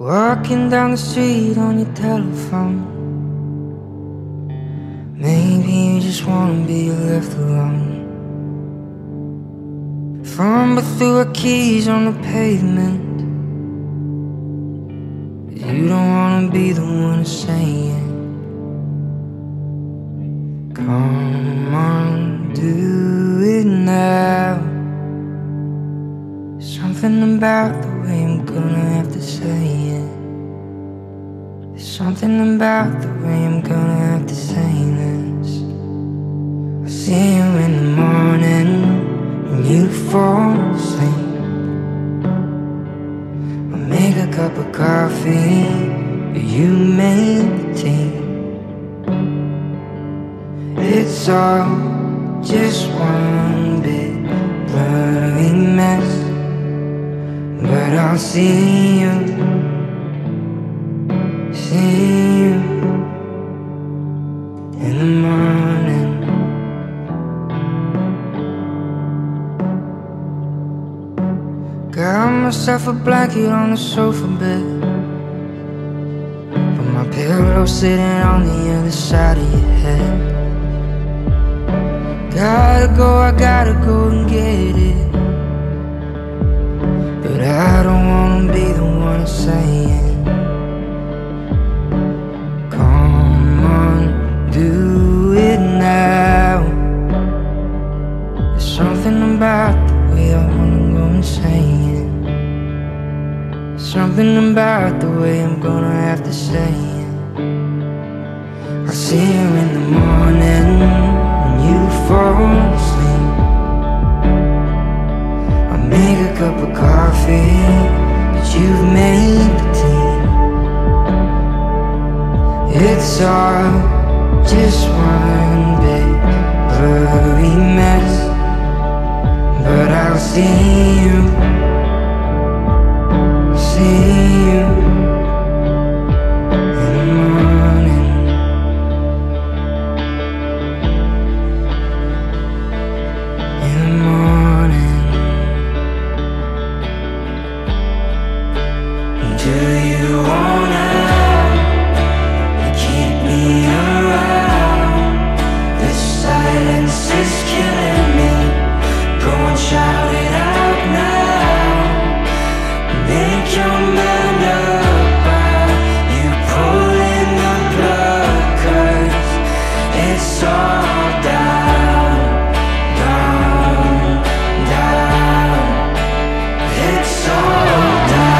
Walking down the street on your telephone. Maybe you just wanna be left alone. Fumble through our keys on the pavement. You don't wanna be the one saying, come on, do it now. Something about the way I'm gonna have to say it. There's something about the way I'm gonna have to say this. I see you in the morning when you fall asleep. I make a cup of coffee, but you make the tea. It's all just one big blurry mess, but I'll see you, see you in the morning. Got myself a blanket on the sofa bed, but my pillow's sitting on the other side of your head. Gotta go and get it, but I don't wanna be the one saying, come on, do it now. There's something about the way I wanna go and say it. There's something about the way I'm gonna have to say it. I see you in the morning when you fall asleep. Make a cup of coffee, but you've made the tea. It's all just one big blurry mess, but I'll see you in the morning. In the morning. Do you wanna keep me around? The silence is killing me. Go and shout it out now. Make your mind up. Are you pulling the plug? 'Cause it's all down, down, down. It's all down.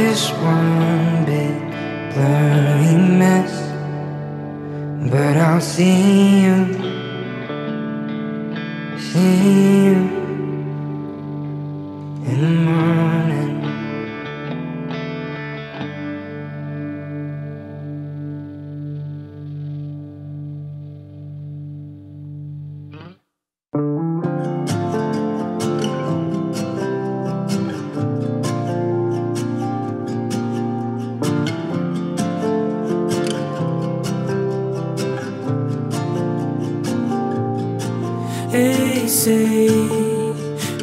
Just one big blurry mess, but I'll see you in the morning. Say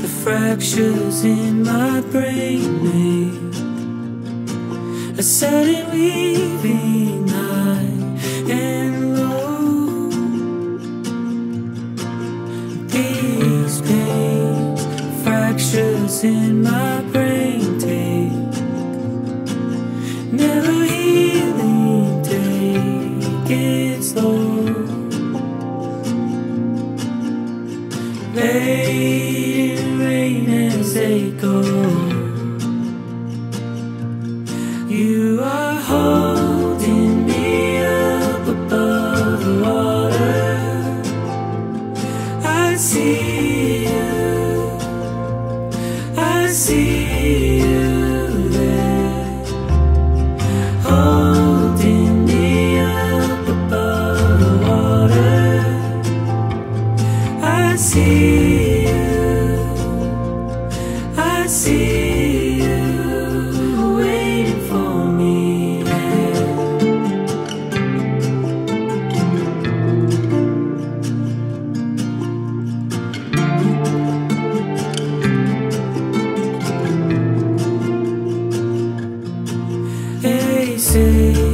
the fractures in my brain make a sudden weaving high and low. These pains, fractures in my brain take never healing, take it slow. They rain as they go. You are holding me up above the water. I see you, I see you there, holding me say,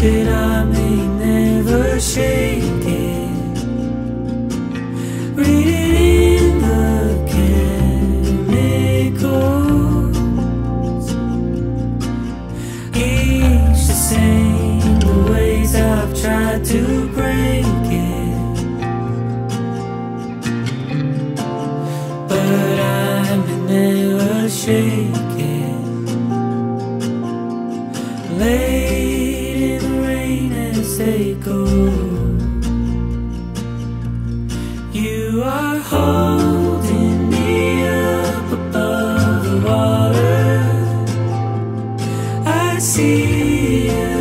but I may never shake it. Read it in the chemicals. Each the same, the ways I've tried to break it, but I may never shake it. Late in the rain as they go, you are holding me up above the water. I see you,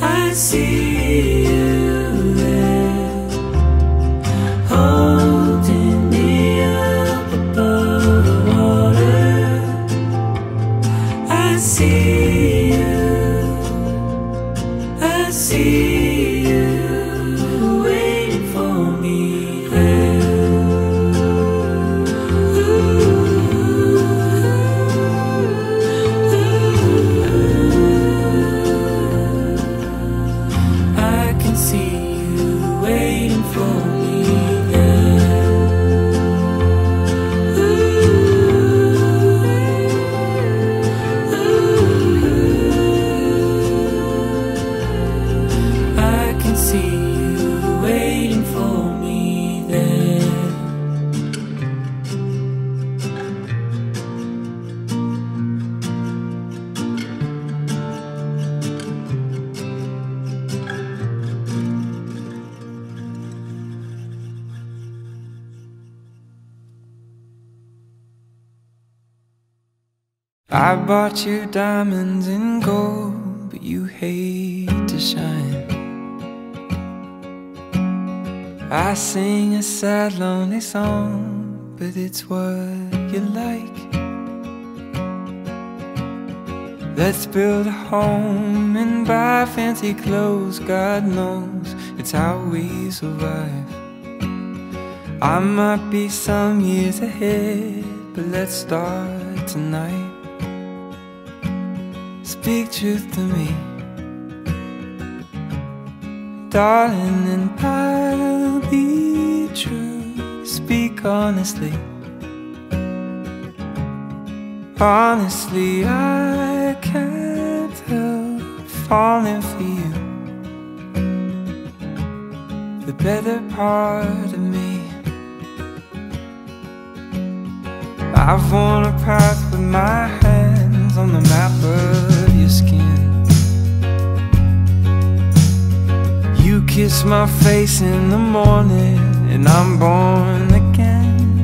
I see you there, holding me up above the water. I see you. I see you waiting for me there. Ooh, ooh, I can see you waiting for me there. Ooh, ooh, I can see you waiting for me there. I bought you diamonds and gold, but you hate to shine. I sing a sad, lonely song, but it's what you like. Let's build a home and buy fancy clothes. God knows it's how we survive. I might be some years ahead, but let's start tonight. Speak truth to me, darling, and I'll be true. Speak honestly, honestly, I can't help falling for you, the better part of me. I've worn a path with my hands on the map of skin. You kiss my face in the morning and I'm born again.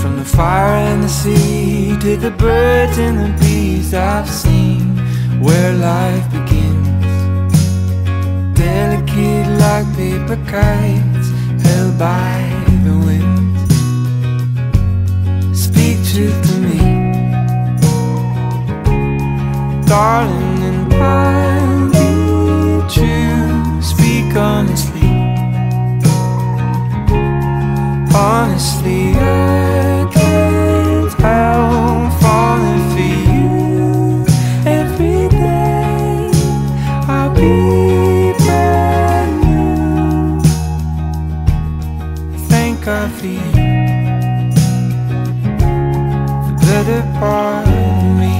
From the fire and the sea to the birds and the bees, I've seen where life begins. Delicate like paper kites held by the wind. Speak truth to me, darling, and I'll be true. Speak honestly, honestly, I can't help falling for you. Every day I'll be brand new. Thank God for you, the better part of me.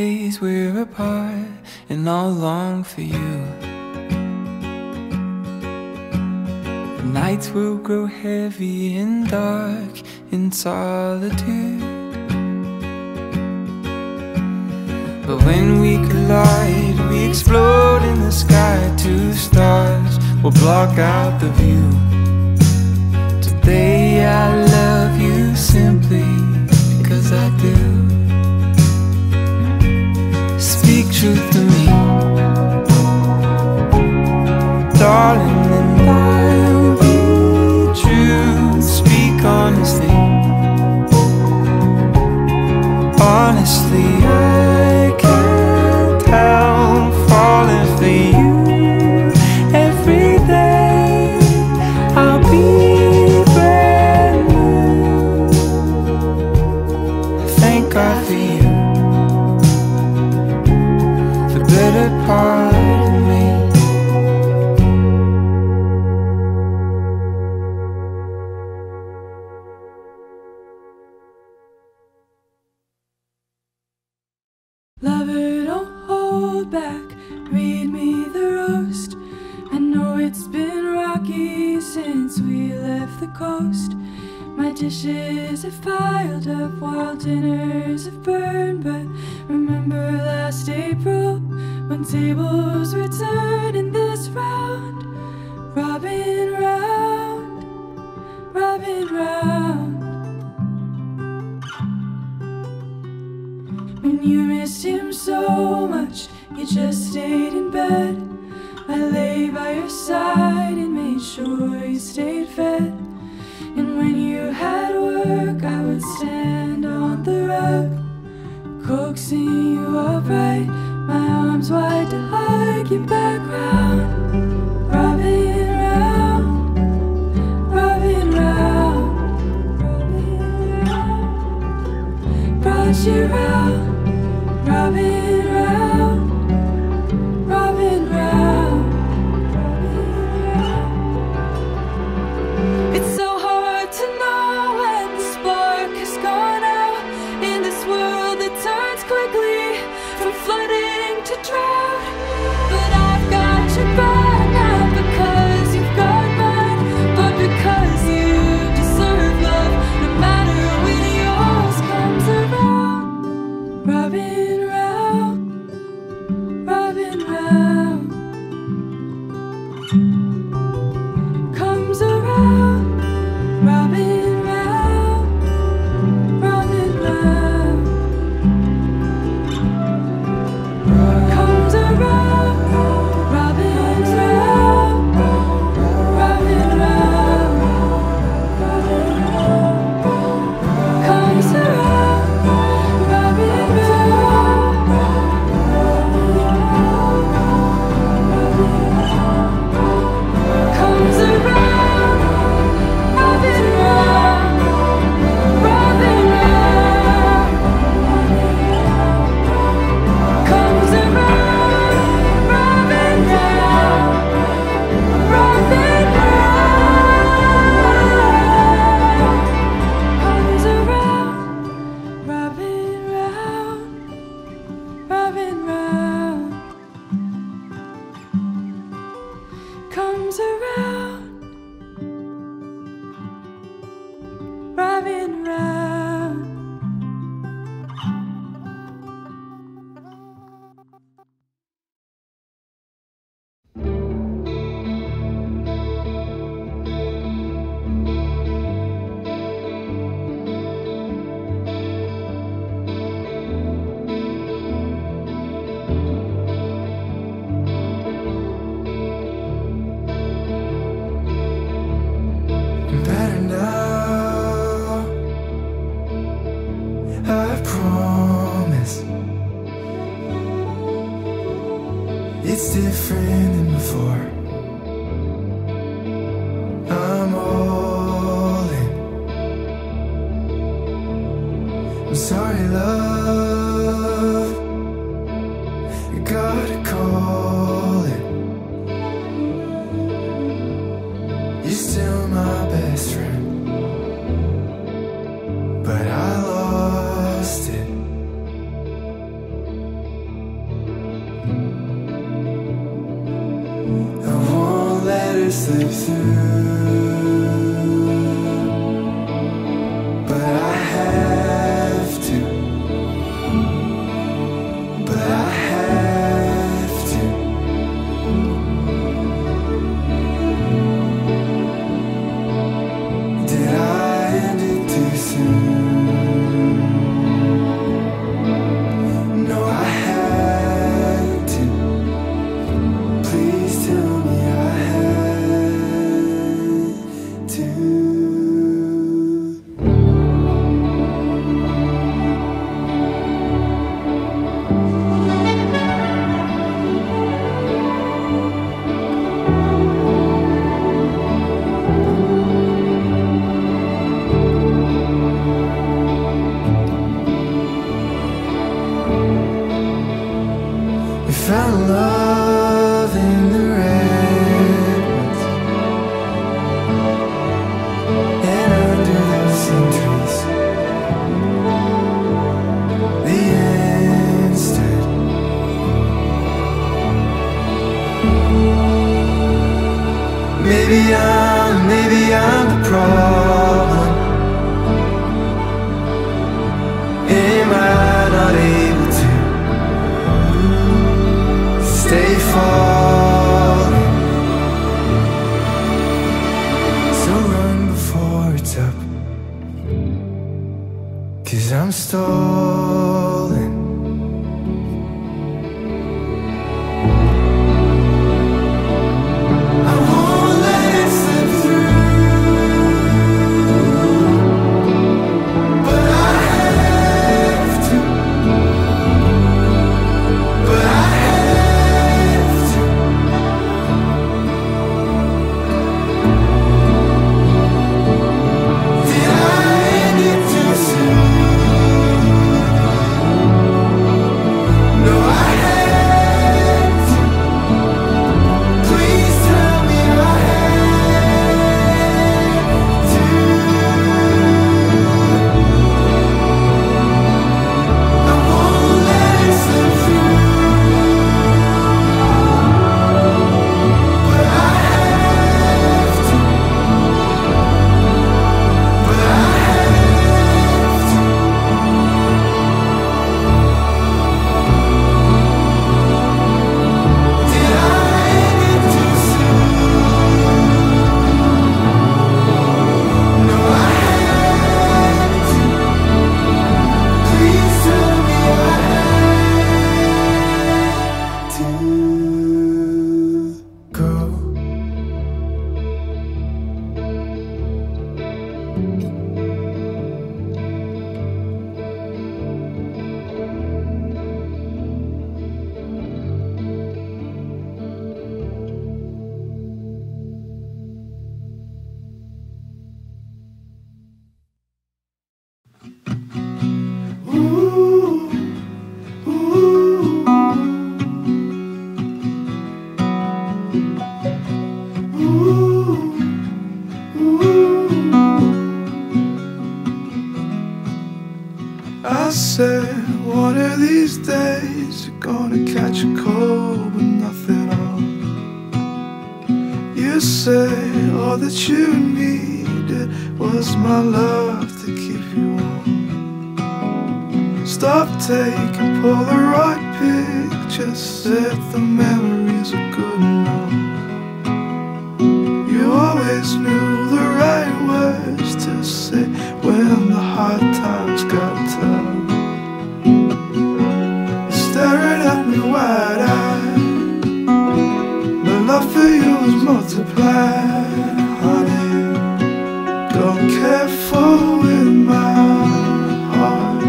Days we're apart and I'll long for you. The nights will grow heavy and dark in solitude, but when we collide, we explode in the sky. Two stars will block out the view. Today I love you simply because I do. truth to me, darling, and I'll be true. Speak honestly, honestly, I can't help falling for you every day. I'll be brand new. Thank God for you, the better part of me. Lover, don't hold back, read me the roast. I know it's been rocky since we left the coast. My dishes have piled up while dinners have burned, but remember last April when tables were turned in this round, robin round, robin round. When you missed him so much, you just stayed in bed. I lay by your side and made sure you stayed fed. And when you had work, I would stand on the rug, coaxing you upright, my arms wide to hug you back round, robin round, robin round. Brought you round, robin round, robin round. It's so hard to know when the spark has gone out in this world that turns quickly from flooding to drown, but I've got your back, not because you've got mine, but because you deserve love, no matter when yours comes around. Robin round, robin round, comes around, robin round, robin round. Robin round. It's different than before. I'm all in. I'm sorry, love, I gotta call it. You're still my best friend, but I lost it. Slip through, but I have to, but I have to. Did I end it too soon? No, I have We found love in the redwoods and under those same trees. The instant maybe I'm the problem. Am I not able to stay falling? So run before it's up, 'cause I'm stolen. I won't let it slip through, but I have to, but I have to. Did I end it too soon? No, I had to. Please tell me I had to. I won't let it slip through, but I have to, but I have to. Did I end it too soon? No, I had to. Please tell me I had to go. I said one of these days you're gonna catch a cold with nothing on. You say all that you needed was my love to keep you warm. Stop taking Polaroid pictures, said the memories are good enough. You always knew the right words to say when the hard times got tough. You're staring at me wide-eyed, my love for you is multiplied. Honey, don't care for with my heart.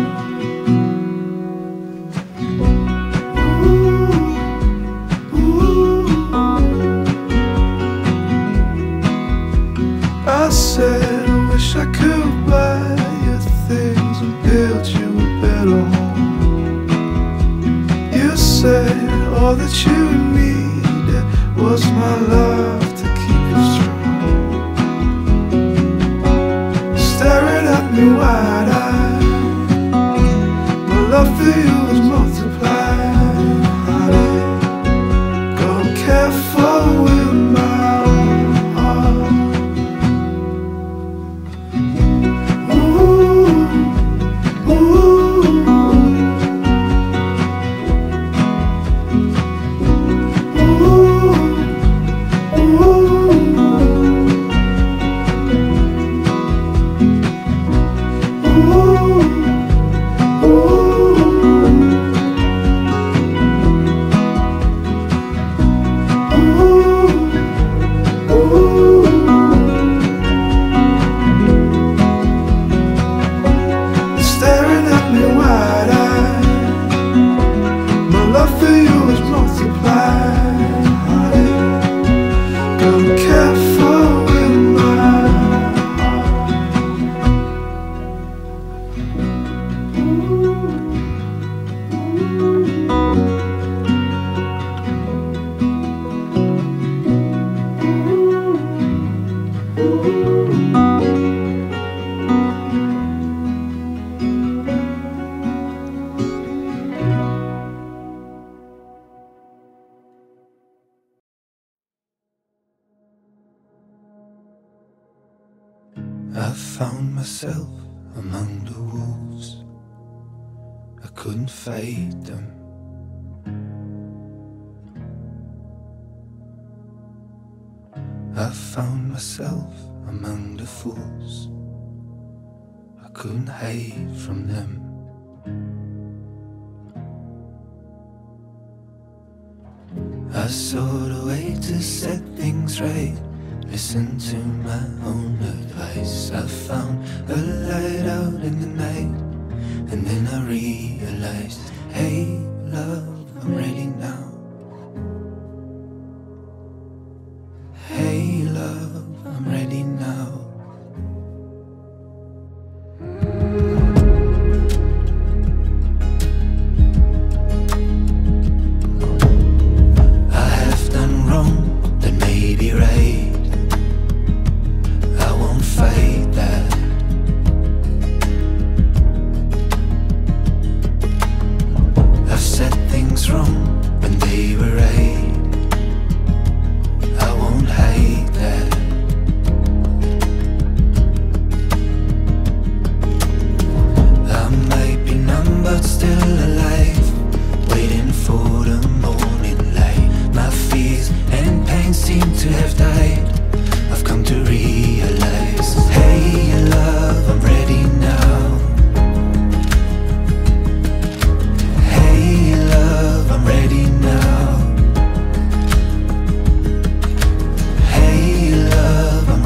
Ooh, ooh. I said I wish I could buy you things and build you a better home. You said all that you needed was my love to keep you strong. Staring at me wide-eyed, my love for you is multiplied. Honey, go careful with my heart. Ooh, ooh, ooh, ooh, ooh. Staring at me wide-eyed, my love for you is multiplied. Honey, go careful with my heart. Ooh, ooh. I found myself among the wolves. I couldn't fight them. I found myself among the fools. I couldn't hide from them. I saw the way to set things right. Listen to my own advice. I found a light out in the night, and then I realized, hey love, I'm ready now. Hey love, I'm ready now. I have done wrong, that may be right. Fight that. I've said things wrong when they were right. I won't hide that. I might be numb but still alive, waiting for the morning light. My fears and pain seem to have died. I've come to realize, hey love, I'm ready now. Hey love, I'm ready now. Hey love, I'm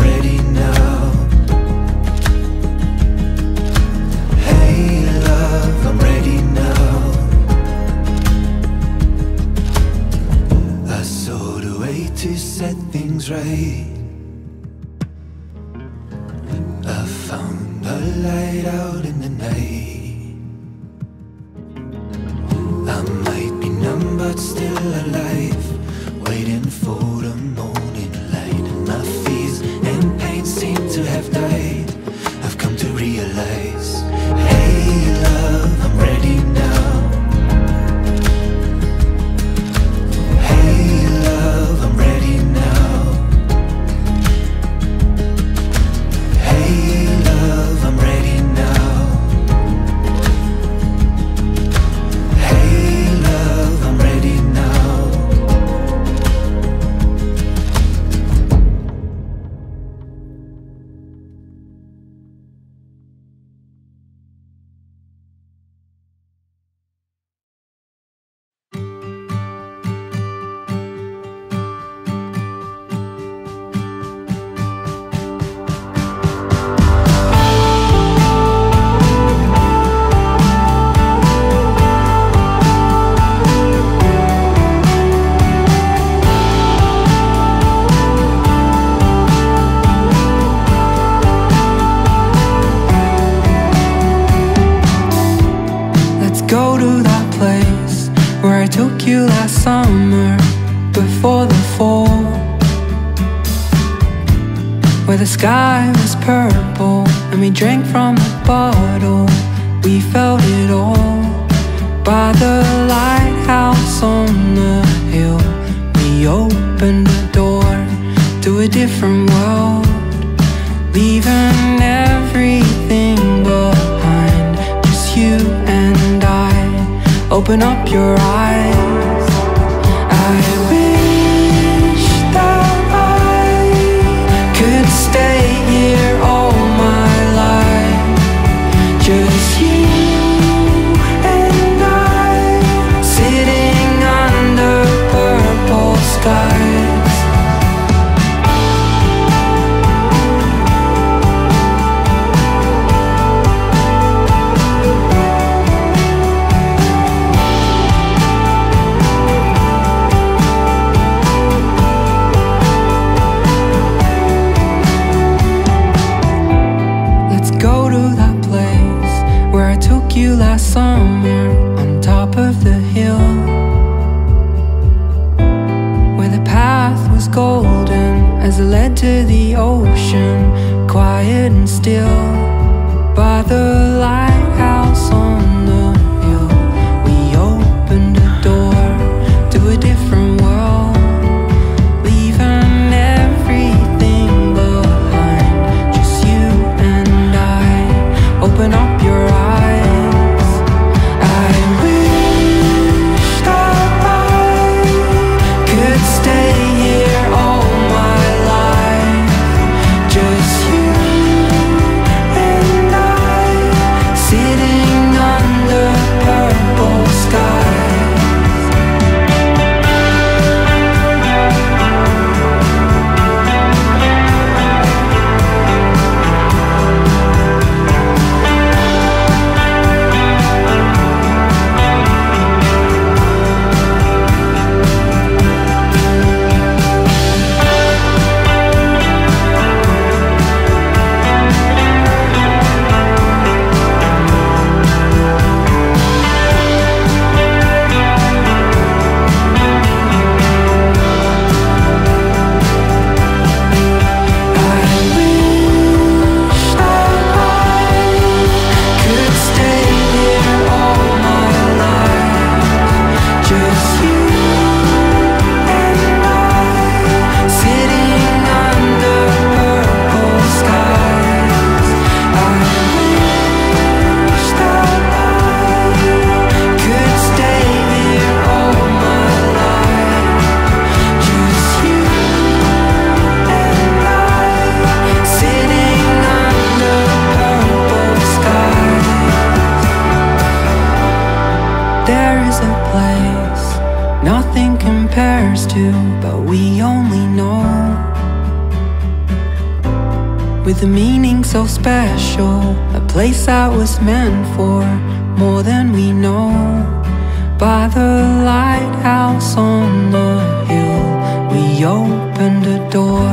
ready now. Hey love, I'm ready now. I saw the way to set things right. I found a light out in the night. I might be numb but still alive, waiting for the morning light. My fears and pain seem to have died. I've come to realize, hey love, I'm ready now. Hey love, I'm ready now. time compares to, but we only know, with a meaning so special, a place that was meant for more than we know. By the lighthouse on the hill, we opened a door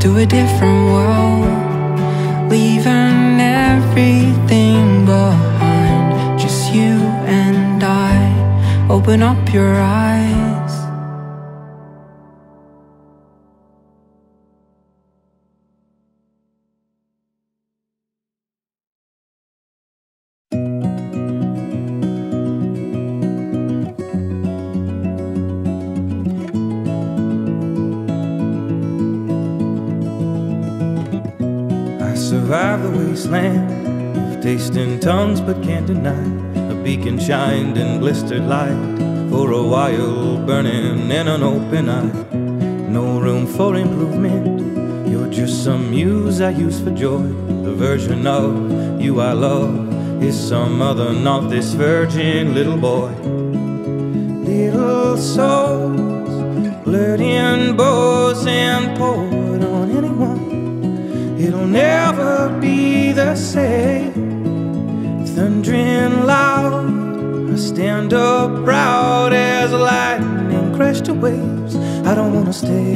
to a different world, leaving everything behind, just you and I. Open up your eyes. Survive the wasteland of tasting tongues, but can't deny a beacon shined in blistered light. For a while burning in an open eye, no room for improvement. You're just some muse I use for joy. The version of you I love is some other, not this virgin little boy. Little souls, blurting bows and poured on anyone. It'll never be the same. Thundering loud, I stand up proud as lightning crashed to waves. I don't wanna stay.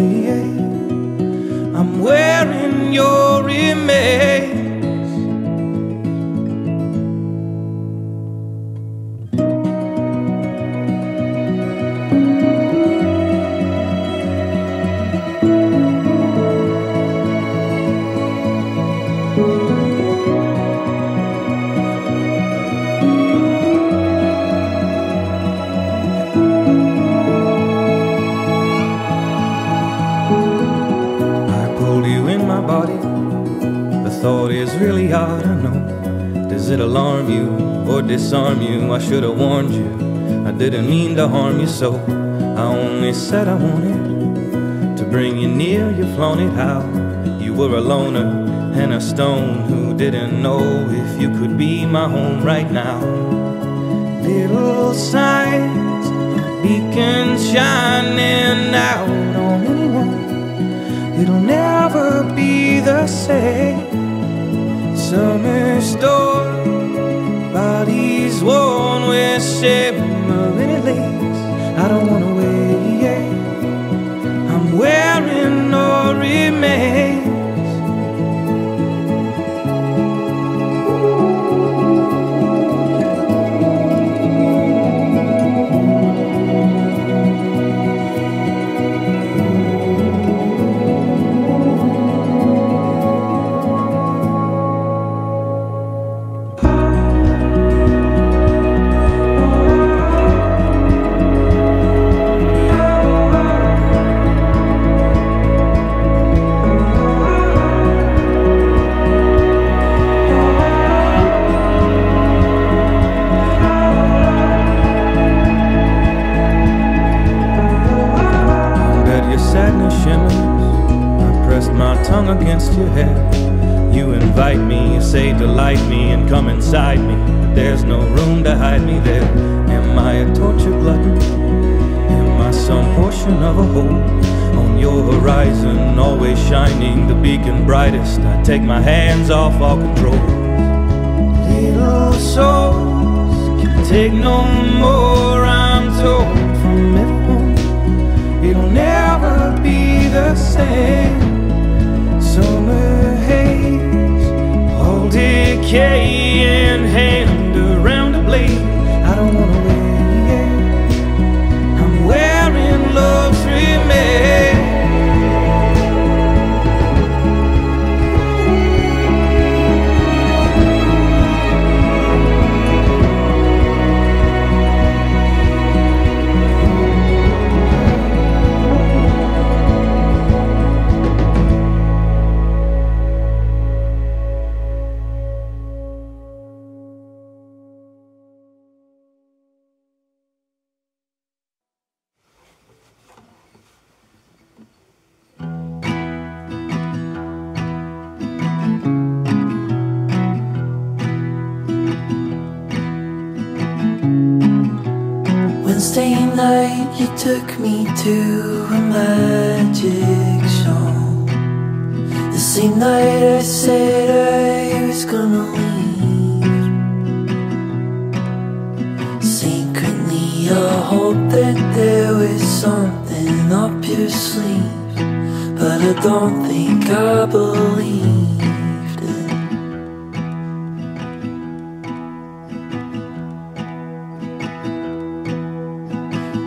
I'm wearing your remains. Thought is really hard, I know. Does it alarm you or disarm you? I should have warned you, I didn't mean to harm you so. I only said I wanted to bring you near. You flaunted how you were a loner and a stone who didn't know if you could be my home right now. Little signs, beacons shining out on anyone. It'll never be the same. Summer storm, bodies worn with shimmering lace. I don't wanna wait. I'm wearing no remains. Against your head, you invite me, you say delight me and come inside me, but there's no room to hide me there. Am I a torture glutton? Am I some portion of a hole on your horizon, always shining the beacon brightest? I take my hands off all control. Little souls can take no more, I'm told from everyone. It'll never be the same. Summer haze, all decay in hand around a blade. I don't wanna wait. I'm wearing love's remains. You took me to a magic show. The same night I said I was gonna leave. Secretly I hoped that there was something up your sleeve, but I don't think I believe.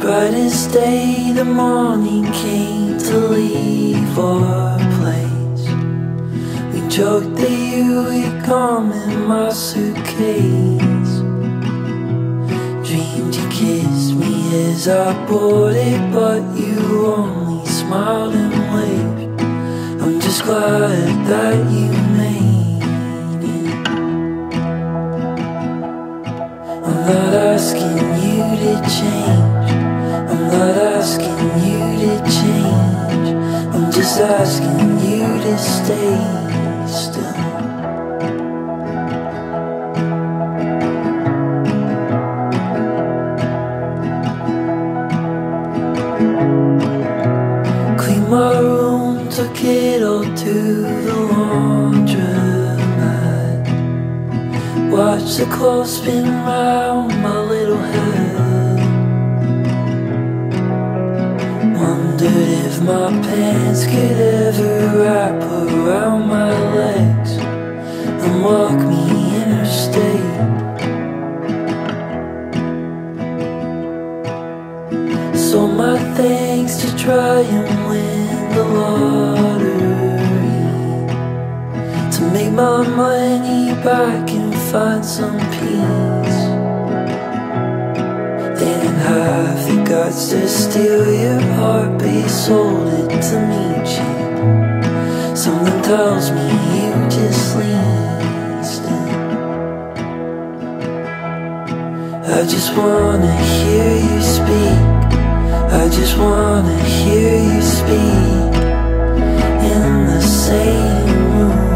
Brightest day, the morning came to leave our place. We joked that you would come in my suitcase. Dreamed you kissed me as I boarded, but you only smiled and waved. I'm just glad that you made it. I'm not asking you to change. I'm not asking you to change. I'm just asking you to stay still. Cleaned my room, took it all to the laundromat. Watched the clothes spin round my little head. Wondered if my pants could ever wrap around my legs and walk me interstate. So my thanks to try and win the lottery, to make my money back and find some peace. They didn't have the guts to steal your heartbeat, sold it to me cheap. Something tells me you just leased it. I just wanna hear you speak. I just wanna hear you speak in the same room.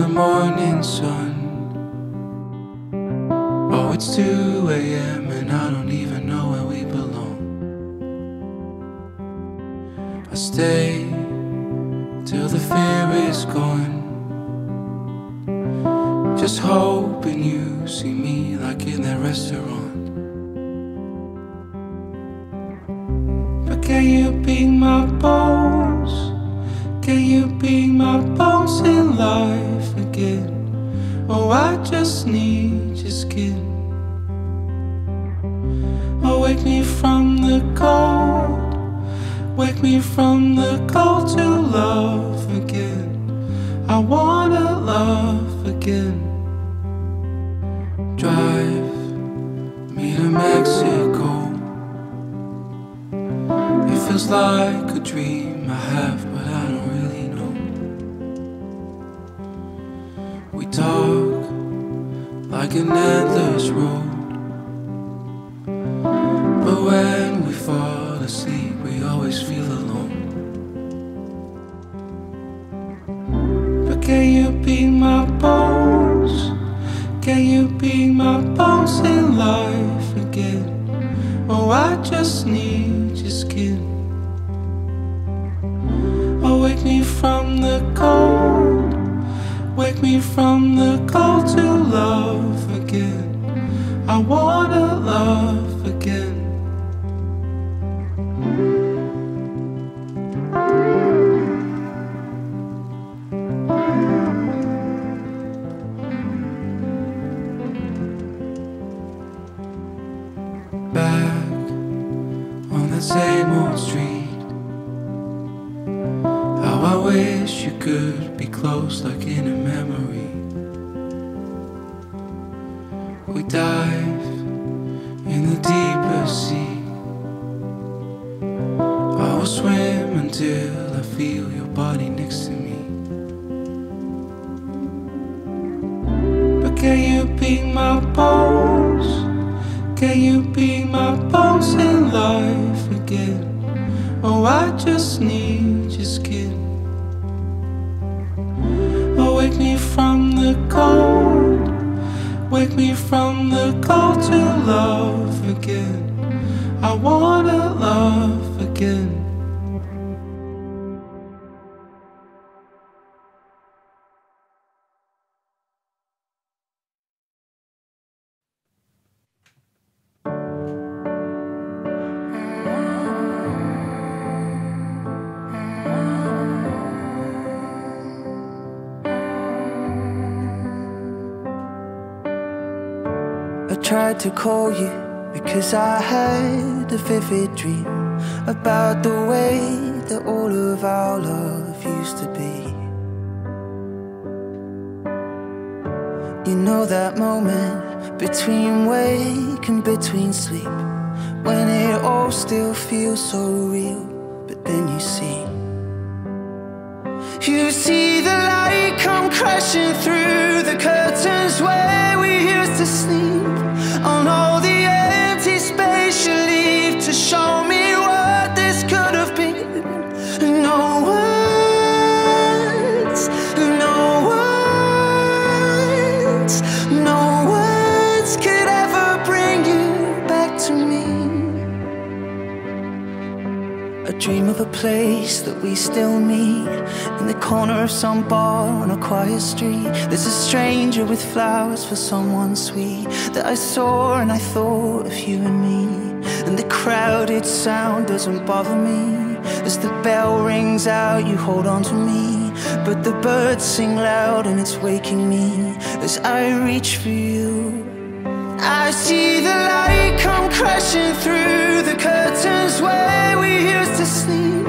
the morning sun. Oh, it's 2 a.m. and I don't even know where we belong. I stay till the fear is gone, just hoping you see me like in that restaurant. But can you be my bones? Can you be my bones in life again? Oh, I just need your skin. Oh, wake me from the cold. Wake me from the cold to love again. I wanna love again. Drive me to Mexico. It feels like a dream I have, but I don't really know. We talk like an endless road, but when we fall asleep, we always feel alone. But can you be my bones? Can you be my bones in life again? Oh, I just need your skin. Oh, wake me from the cold. Wake me from the cold to love again. I wanna love again. Back on that same old street, how I wish you could be close like in a memory. We dive in the deeper sea. I will swim until I feel your body next to me. But can you be my bones? Can you be my bones in life again? Oh, I just need your skin. Oh, wake me from the cold. Wake me from the cold to love again. I wanna love again. I tried to call you because I had a vivid dream about the way that all of our love used to be. You know that moment between wake and between sleep, when it all still feels so real. But then you see the light come crashing through the curtains where we used to sleep, on all the empty space you leave to show me what this could have been. No words could ever bring you back to me. I dream of a place that we still meet, in the corner of some bar on a quiet street. There's a stranger with flowers for someone sweet that I saw, and I thought of you and me. And the crowded sound doesn't bother me. As the bell rings out, you hold on to me. But the birds sing loud and it's waking me as I reach for you. I see the light come crashing through the curtains where we used to sleep,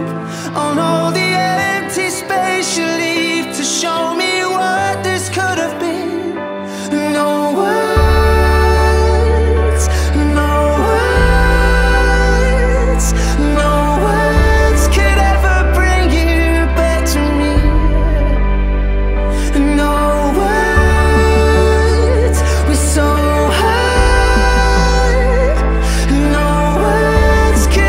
on all the empty space you leave to show me what this could have been. No words could ever bring you back to me. No words, we're so high. No words could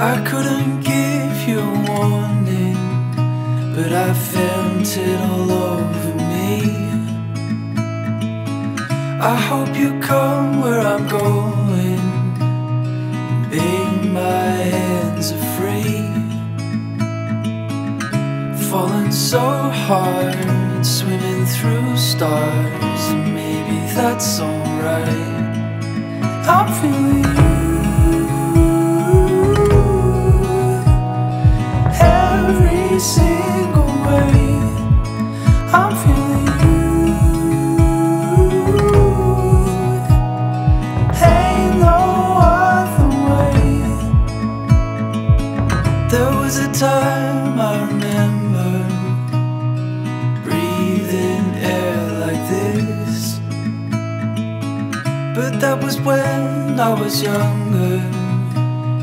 I couldn't give you a warning, but I felt it all over me. I hope you come where I'm going, babe, my hands are free. Falling so hard, swimming through stars, and maybe that's alright. I'm feeling you. Every single way I'm feeling you. Ain't no other way. There was a time I remember breathing air like this, but that was when I was younger,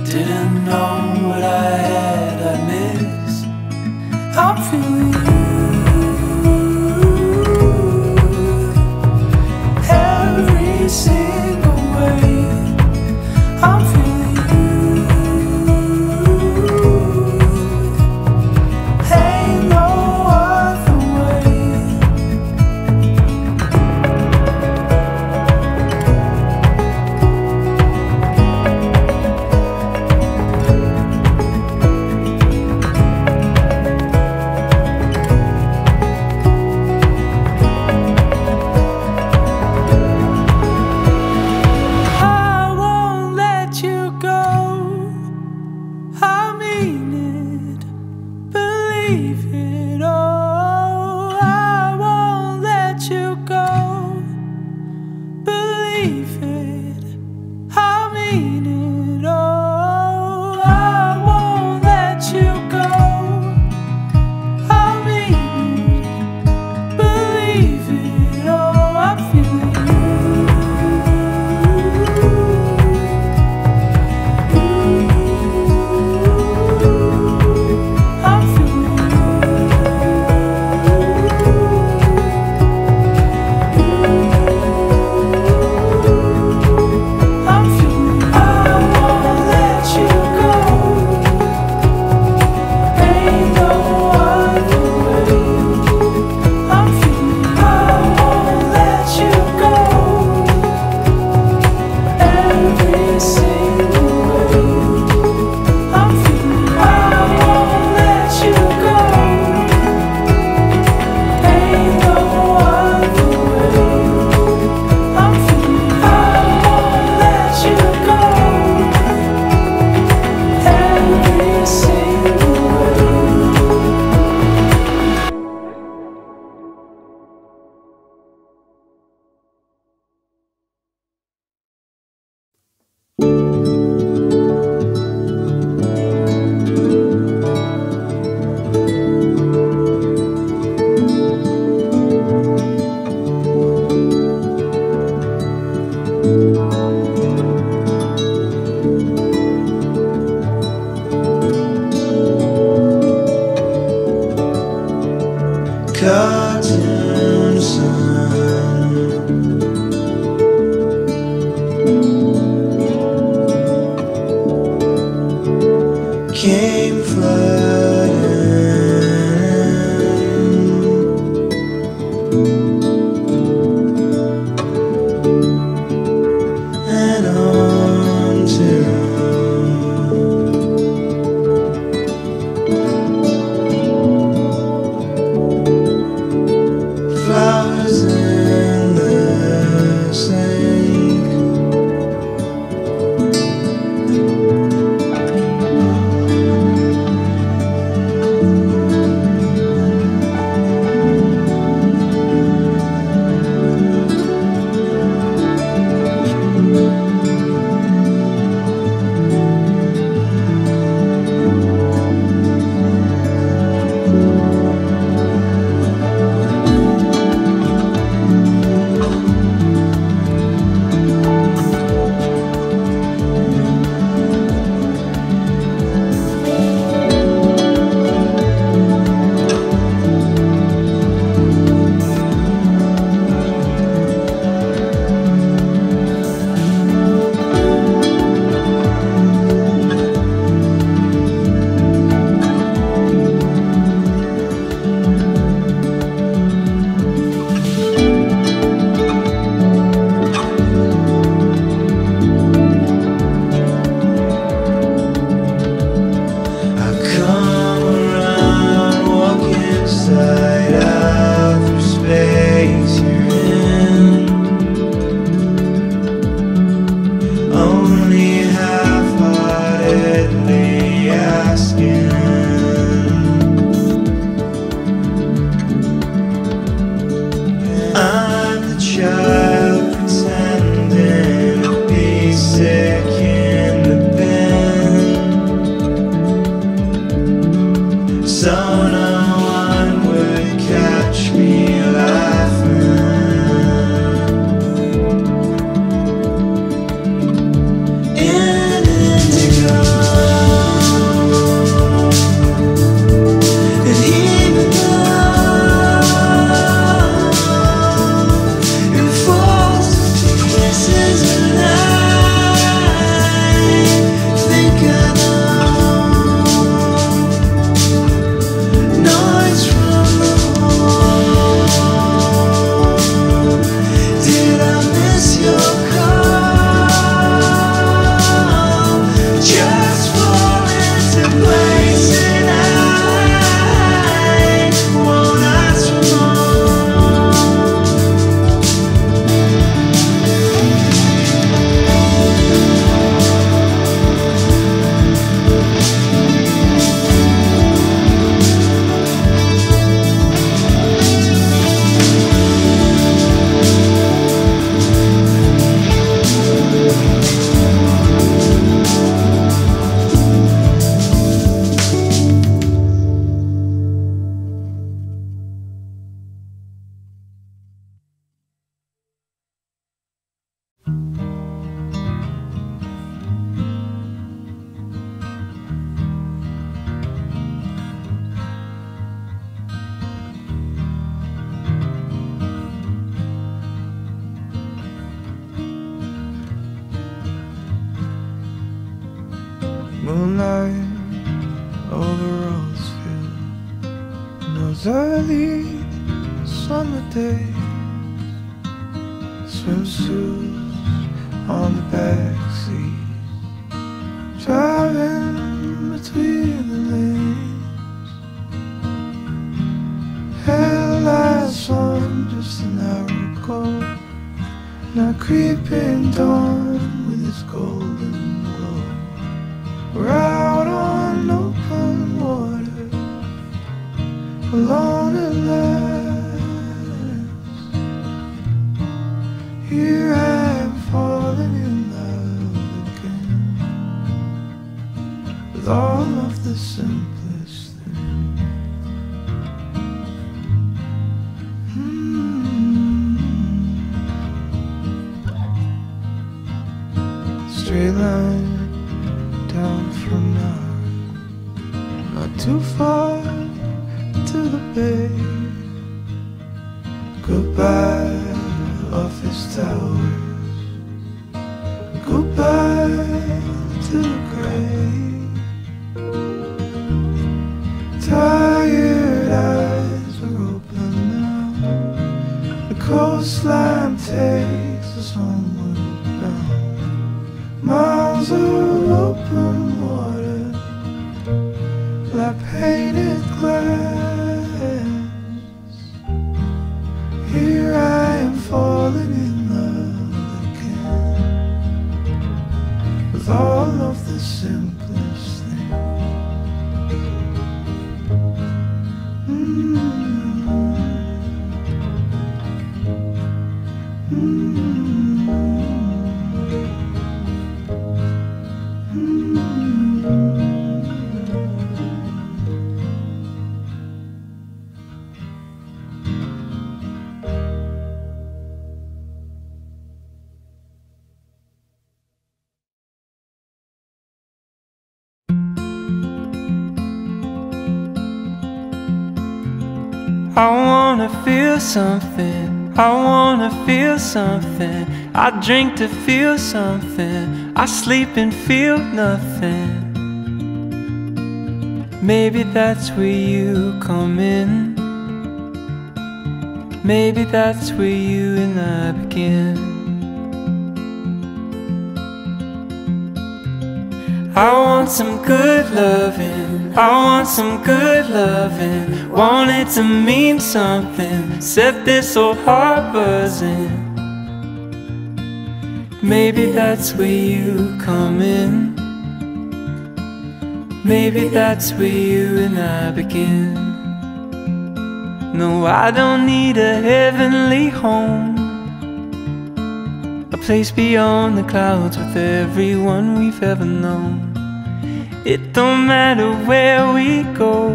didn't know what I had, I missed. I'm feeling you. Every single way I'm feeling you. Ain't no other so no one would catch me laughing in indigo. And even though it falls to pieces and I think I know. Moonlight over Rosefield in those early summer days. Swimsuits on the back seats, driving between the lanes. Had last on just an hour ago. Now creeping dawn with its golden glow. We're out on open water, alone at last. Here I am falling in love again, with all of the simplest things. Straight line down from now, not too far to the bay. Goodbye office towers, goodbye to the grave. Tired eyes are open now, the coastline takes us homeward bound. Miles away open water, like painted glass. Here I am falling in love again, with all of the simplest things. I wanna feel something, I wanna feel something. I drink to feel something, I sleep and feel nothing. Maybe that's where you come in, maybe that's where you and I begin. I want some good loving, I want some good loving. Want it to mean something, set this old heart buzzing. Maybe that's where you come in, maybe that's where you and I begin. No, I don't need a heavenly home, a place beyond the clouds with everyone we've ever known. It don't matter where we go,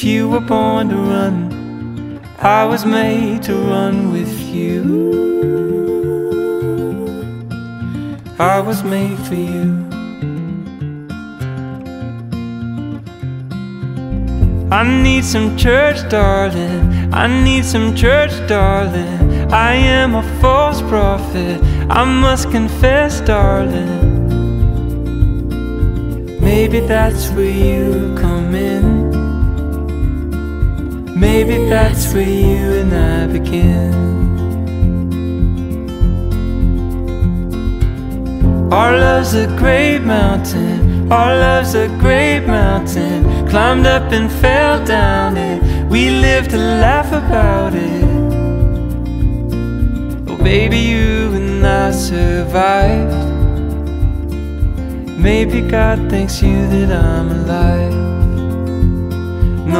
If you were born to run, I was made to run with you. I was made for you. I need some church, darling. I need some church, darling. I am a false prophet, I must confess, darling. Maybe that's where you come in. Maybe that's where you and I begin. Our love's a great mountain. Our love's a great mountain, climbed up and fell down it. We lived to laugh about it. Oh baby, you and I survived. Maybe God thanks you that I'm alive.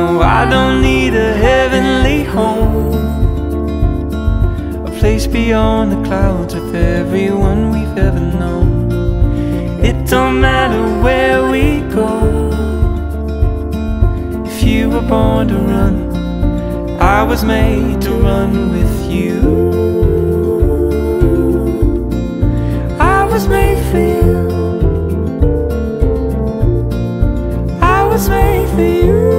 No, I don't need a heavenly home, a place beyond the clouds with everyone we've ever known. It don't matter where we go. If you were born to run, I was made to run with you. I was made for you. I was made for you.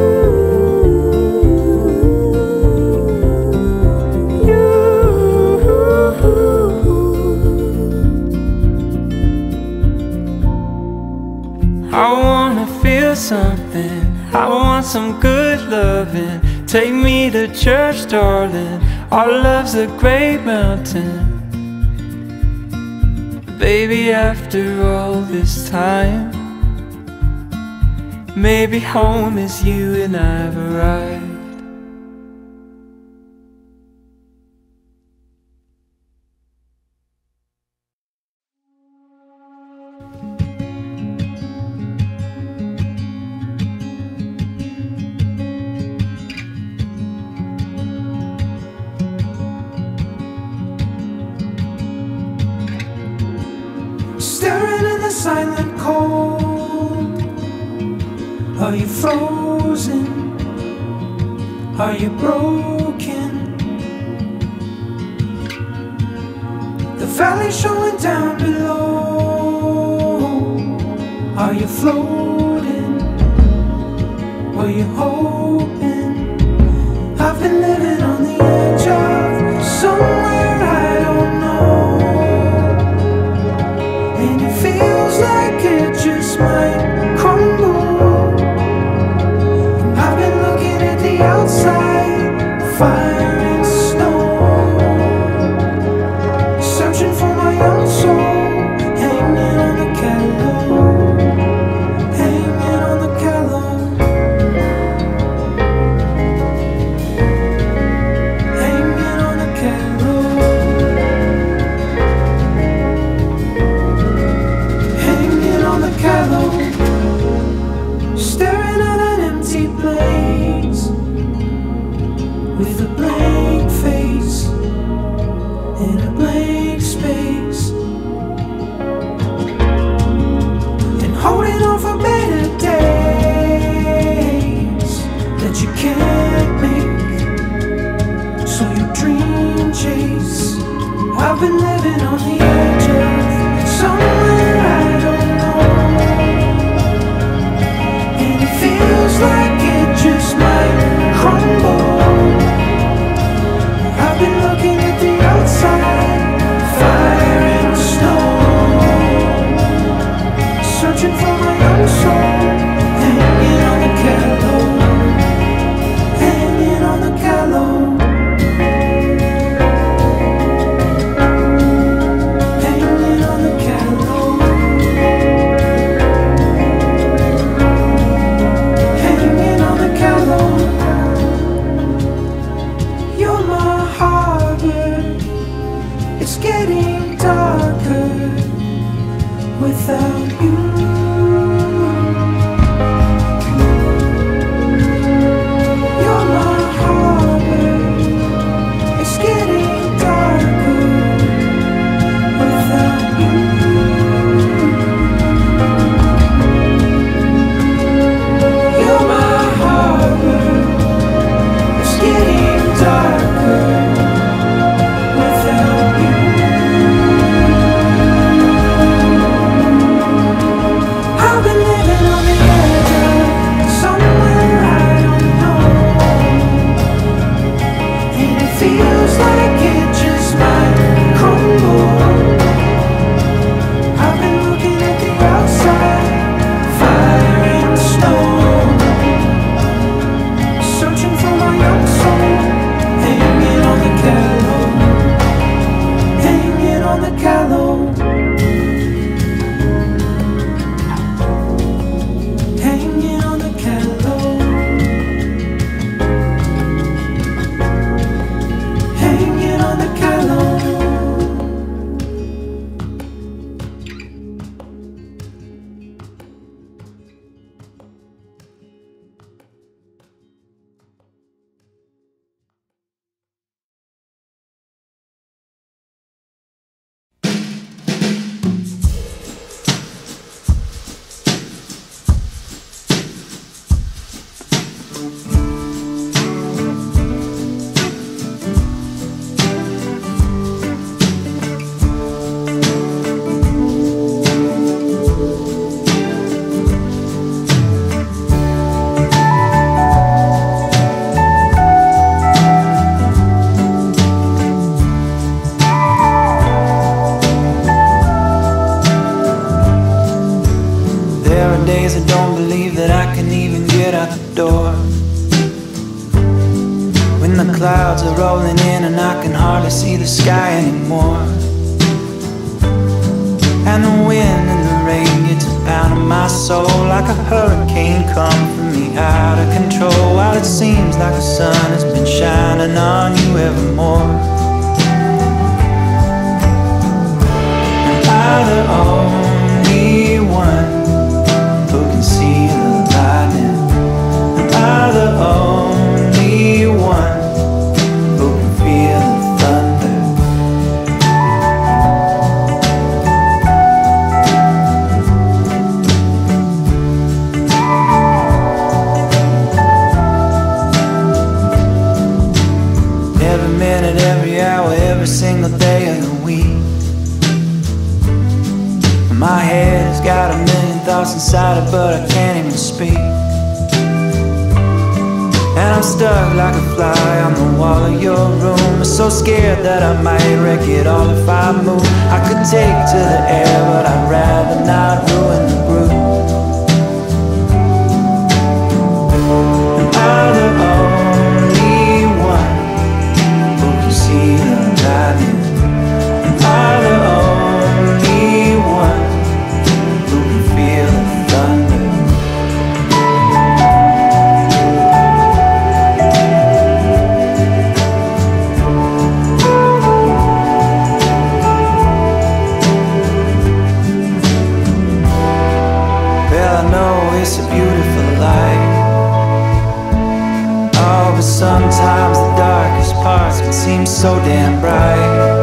I wanna feel something, I want some good loving. Take me to church, darling. Our love's a great mountain. Baby, after all this time, maybe home is you and I've arrived. Silent cold, are you frozen? Are you broken? The valley showing down below, are you floating? Were you hoping? I've been living on the edge of somewhere I don't know. Feels like it just might crumble. I've been looking at the outside, fire and snow, searching for my own soul, hanging on the gallows, hanging on the gallows, hanging on the gallows. Staring at an empty place, days I don't believe that I can even get out the door. When the clouds are rolling in and I can hardly see the sky anymore, and the wind and the rain gets a pound of my soul like a hurricane come for me out of control, while it seems like the sun has been shining on you evermore. And I'm the only one who can see the lightning. And I'm the only one who can feel the single day of the week. My head's got a million thoughts inside it, but I can't even speak. And I'm stuck like a fly on the wall of your room. I'm so scared that I might wreck it all if I move. I could take to the air, but I'd rather not ruin the groove. And I'm the only one who can see the lightning. And I'm the only one who can feel the thunder. Well, I know it's a beautiful life. Oh, but sometimes the darkest parts can seem so damn bright. Until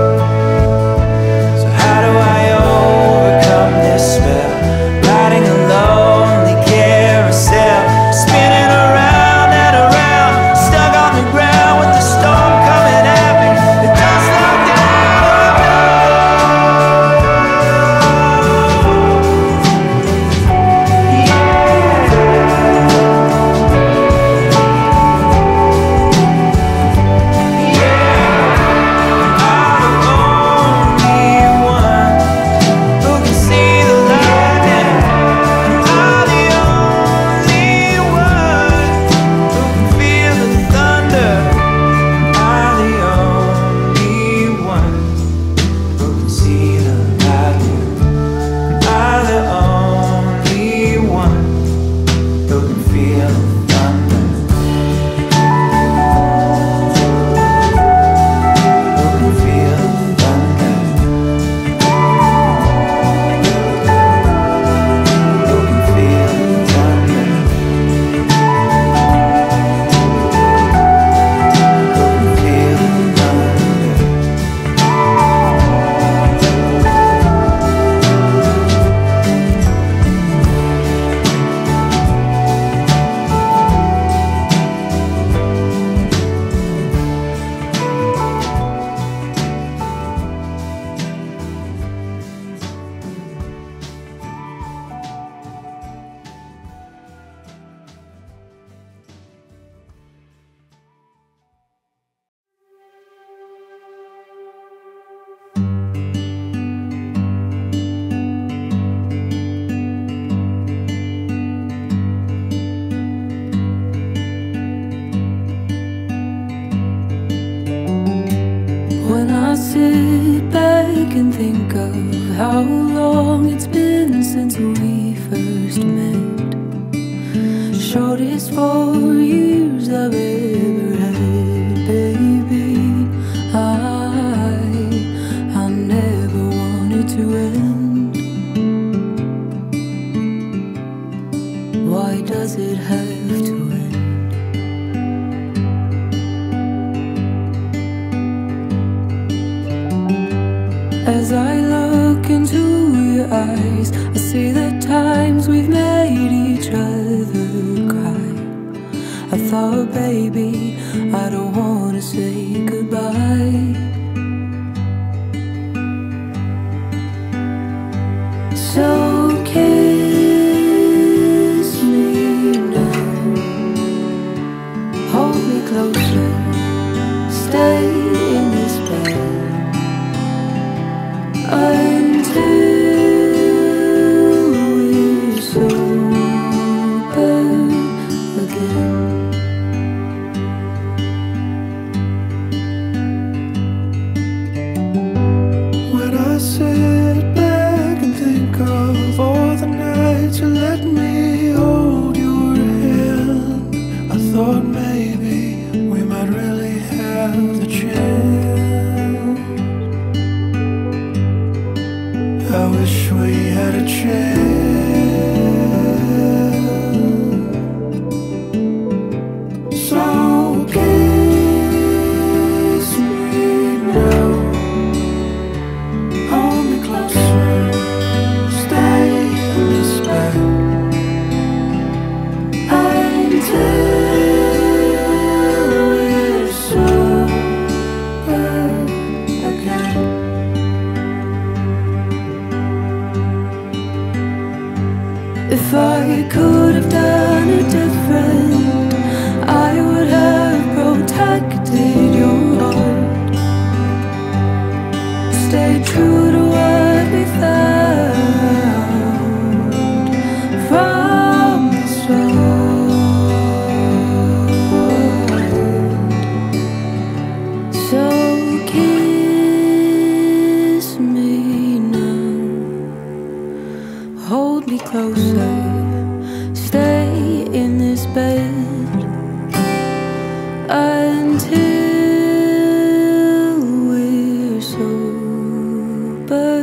we're so could have done it different. I would have protected your heart. Stay true to what we found from the start. So kiss me now, hold me closer. Until we're sober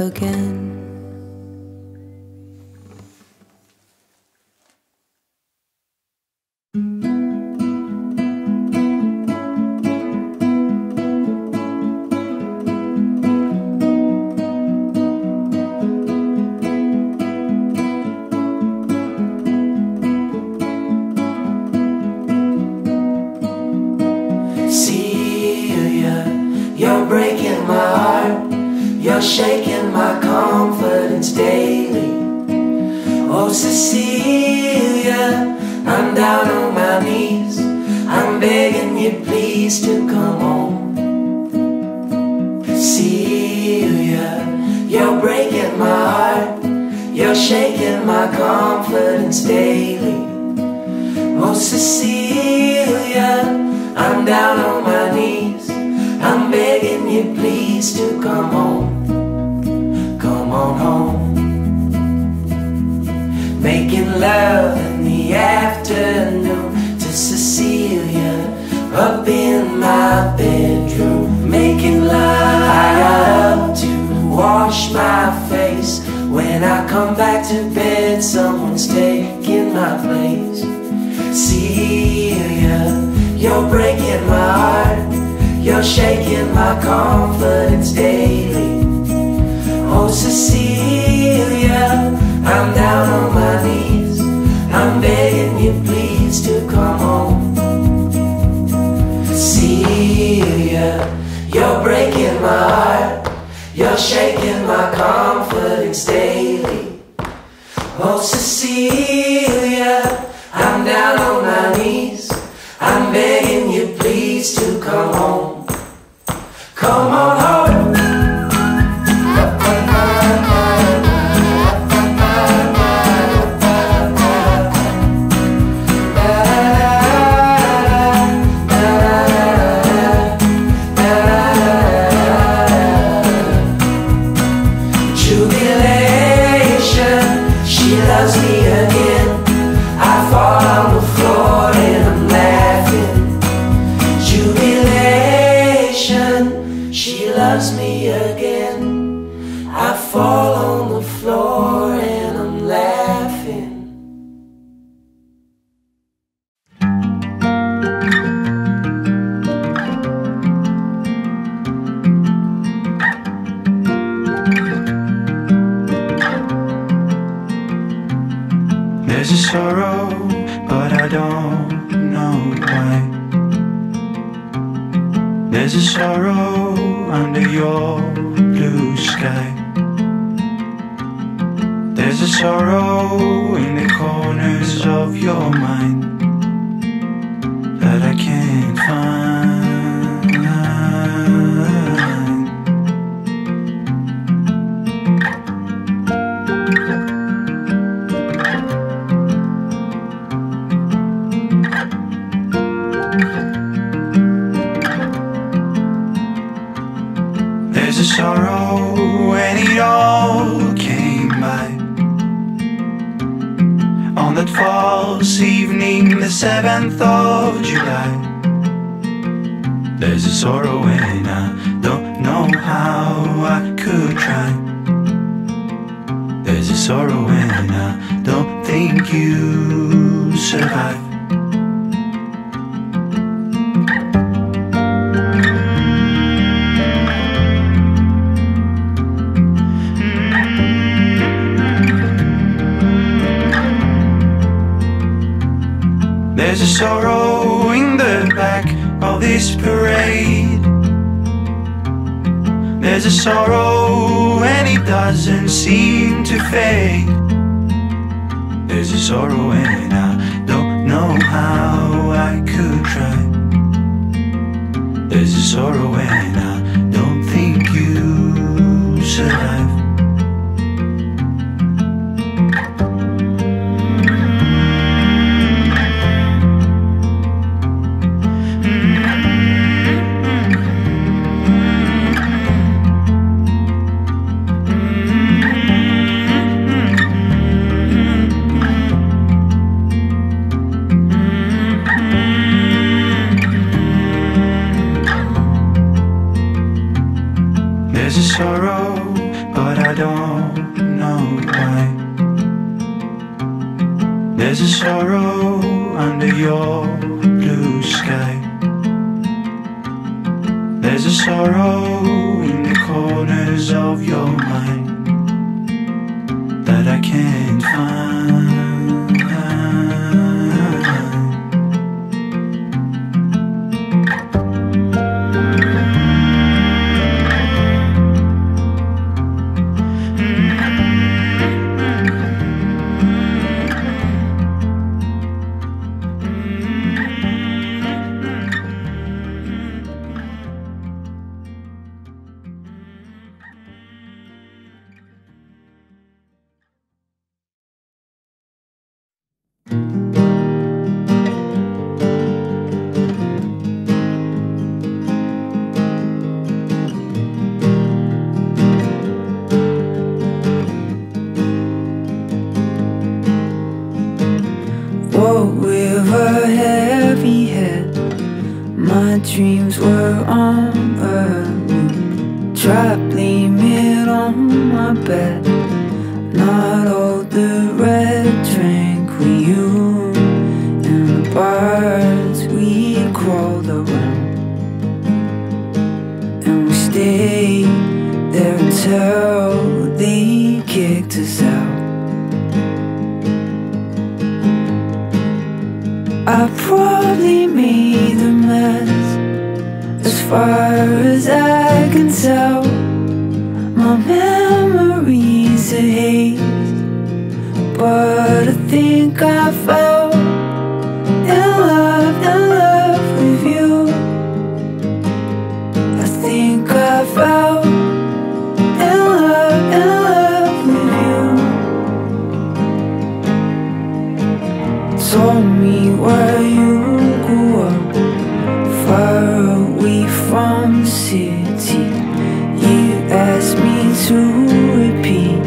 again. You're breaking my heart, you're shaking my confidence daily. Oh Cecilia, I'm down on my knees, I'm begging you please to come home. Cecilia, you're breaking my heart, you're shaking my confidence daily. Oh Cecilia, I'm down on my knees, I'm begging you please to come home, come on home. Making love in the afternoon to Cecilia up in my bedroom. Making love, I got up to wash my face. When I come back to bed, someone's taking my place. Cecilia, you're breaking my heart, you're shaking my confidence daily. Oh Cecilia, I'm down on my knees, I'm begging you please to come home. Cecilia, you're breaking my heart, you're shaking my confidence daily. Oh Cecilia, I'm down on my knees, I'm begging you please to come home. Come on home. Jubilation, she loves me again. I fall on the floor and I'm laughing. Jubilation, she loves me again. I fall on the floor and I'm laughing. There's a sorrow, but I don't know why. There's a sorrow under your blue sky. There's a sorrow in the corners of your mind that I can't find. There's a sorrow when it all came by. On that false evening, the 7th of July. There's a sorrow when I don't know how I could try. There's a sorrow when I don't think you survive. There's a sorrow in the back of this parade. There's a sorrow and it doesn't seem to fade. tears of sorrow, and I don't know how I could try. There's a sorrow, and I don't think you survive. There's a sorrow, but I don't know why. There's a sorrow under your blue sky. There's a sorrow in the corners of your mind that I can't find. Dreams were on a new trap, gleaming on my bed. Not all the red drank with you, and the birds we crawled around, and we stayed there until they kicked us out. I probably made a mess, as far as I can tell. My memories are haze, but I think I fell in love with you. I think I fell in love with you. Told me where you grew up, far away from the city. You asked me to repeat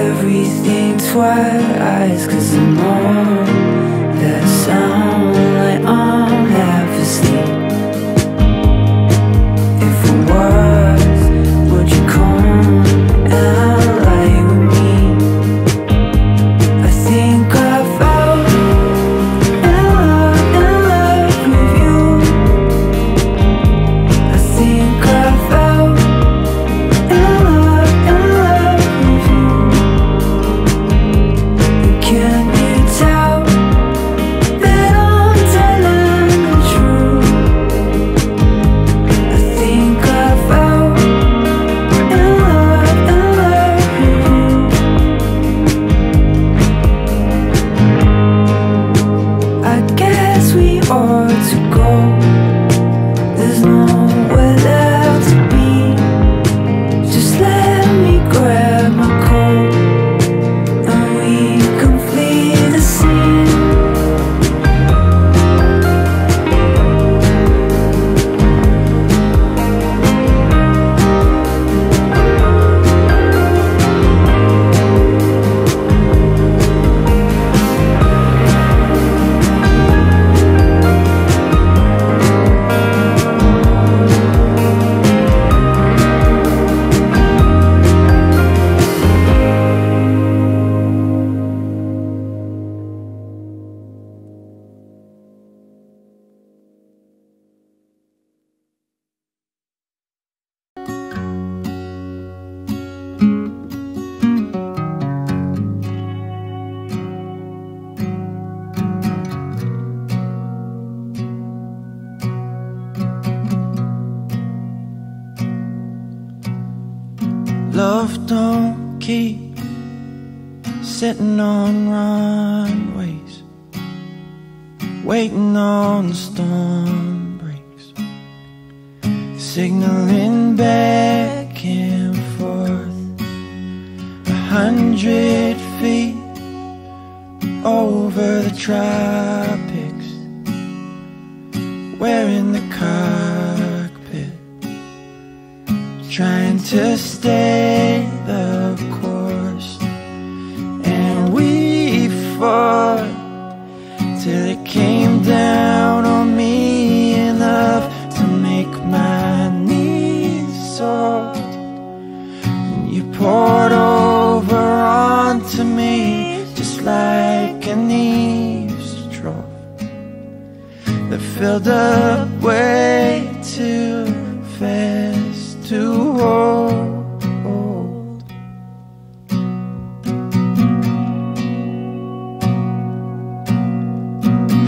everything twice, 'cause I'm on that sound like I'm half asleep. If I was, would you come and lie with me? I think I fell in love with you. I think I fell in love with you. Can you tell that I'm telling the truth? sitting on runways, waiting on the storm breaks, signaling back and forth 100 feet over the tropics. We're in the cockpit, trying to stay the course, and we fought till it came down on me enough to make my knees sore. And you poured over onto me just like an eaves trough that filled up way too fast to hold.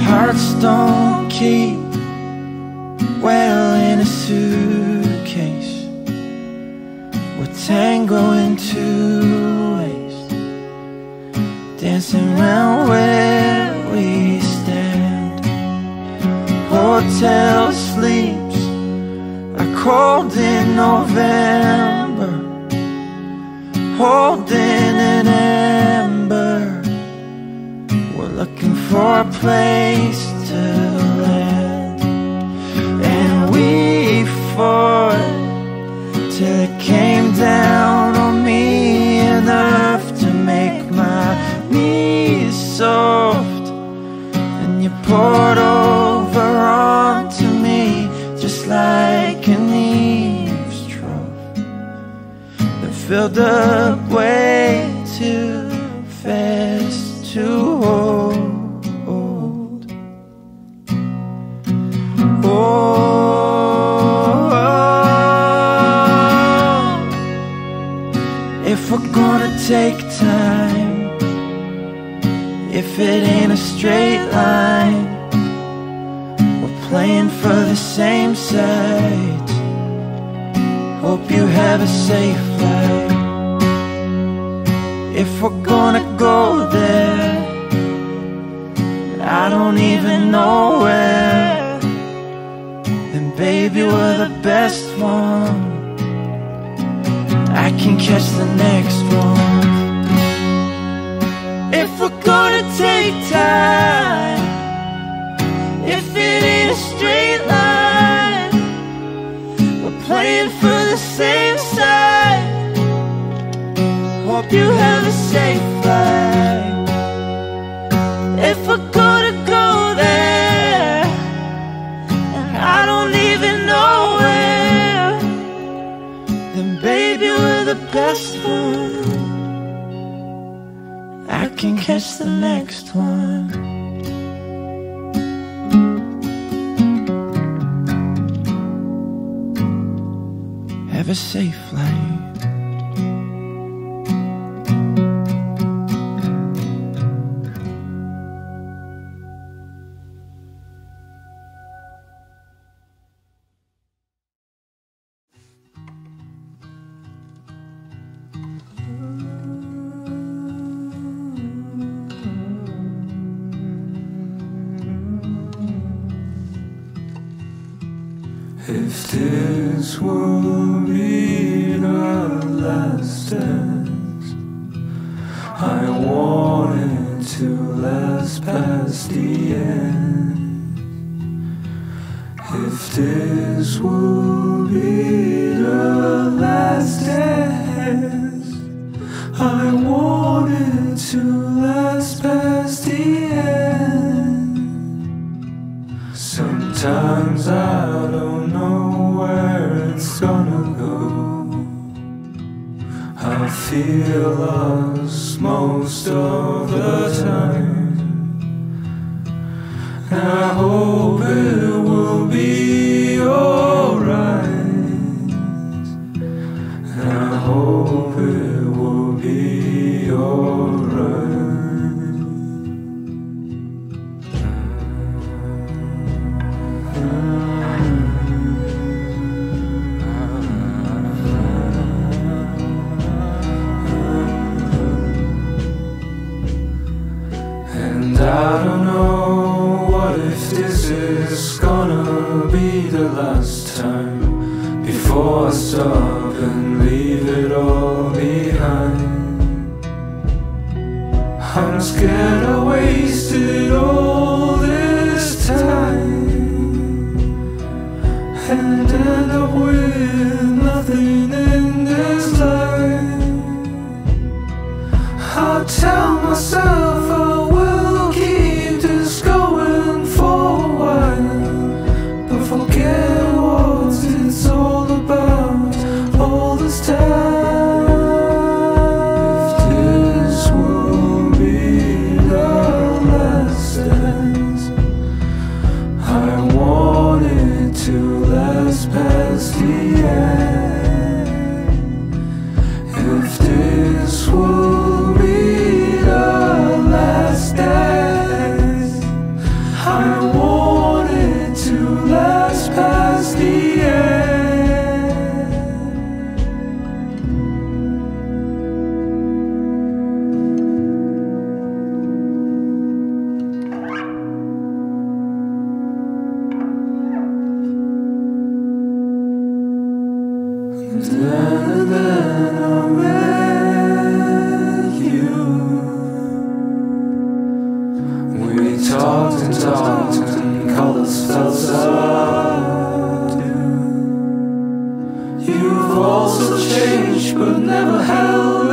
Hearts don't keep well in a suitcase. We'll tango in 2 ways, dancing round where we stand. Hotel sleeps are cold in November, holding an ember. We're looking for a place to land, and we fought till it came down on me enough to make my knees soft. And you poured over onto me just like an eaves trough that filled up way too fast to hold. Oh, if we're gonna take time, if it ain't a straight line, we're playing for the same side. Hope you have a safe flight. If we're gonna go there, I don't even know where, then baby, we're the best one. I can catch the next one. If we're gonna take time, if it ain't a straight line, we're playing for the same side. Hope you have a safe flight. If we're gonna go there, and I don't even know where, then baby, we're the best one. I can catch the next one. Have a safe flight. If this will be the last dance, I want it to last past the end. If this will be the last dance, I want it to last past the end. Sometimes I don't know where it's gonna go. I feel lost most of the time, and I hope it will be alright, and I hope it will be alright. And I don't know what if this is gonna be the last time before I stop and leave it all behind. I'm scared I wasted all this time and end up with nothing in this life. I'll tell myself I will keep this going for a while, but forget what it's all about all this time. If this will be the last dance, I want it to last past the end. If this will be then I met you. We talked and talked and colors fell so new. You've also changed but never held a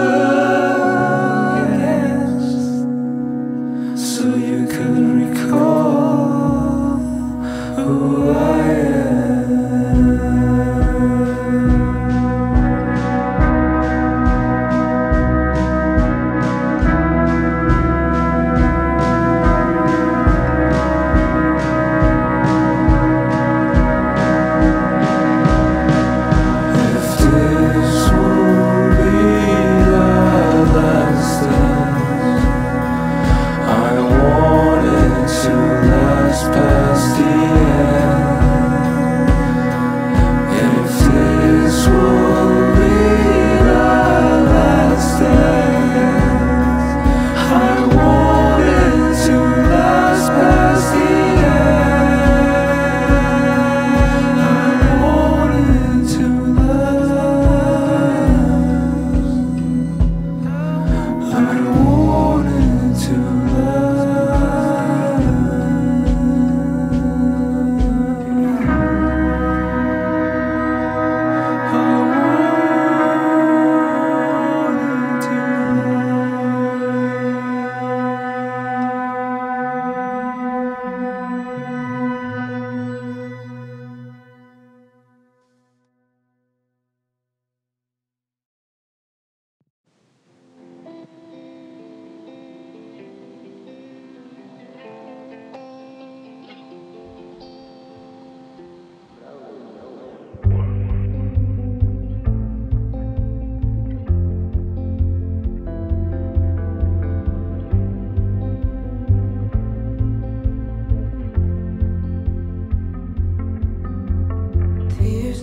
hand, so you could recall who I am.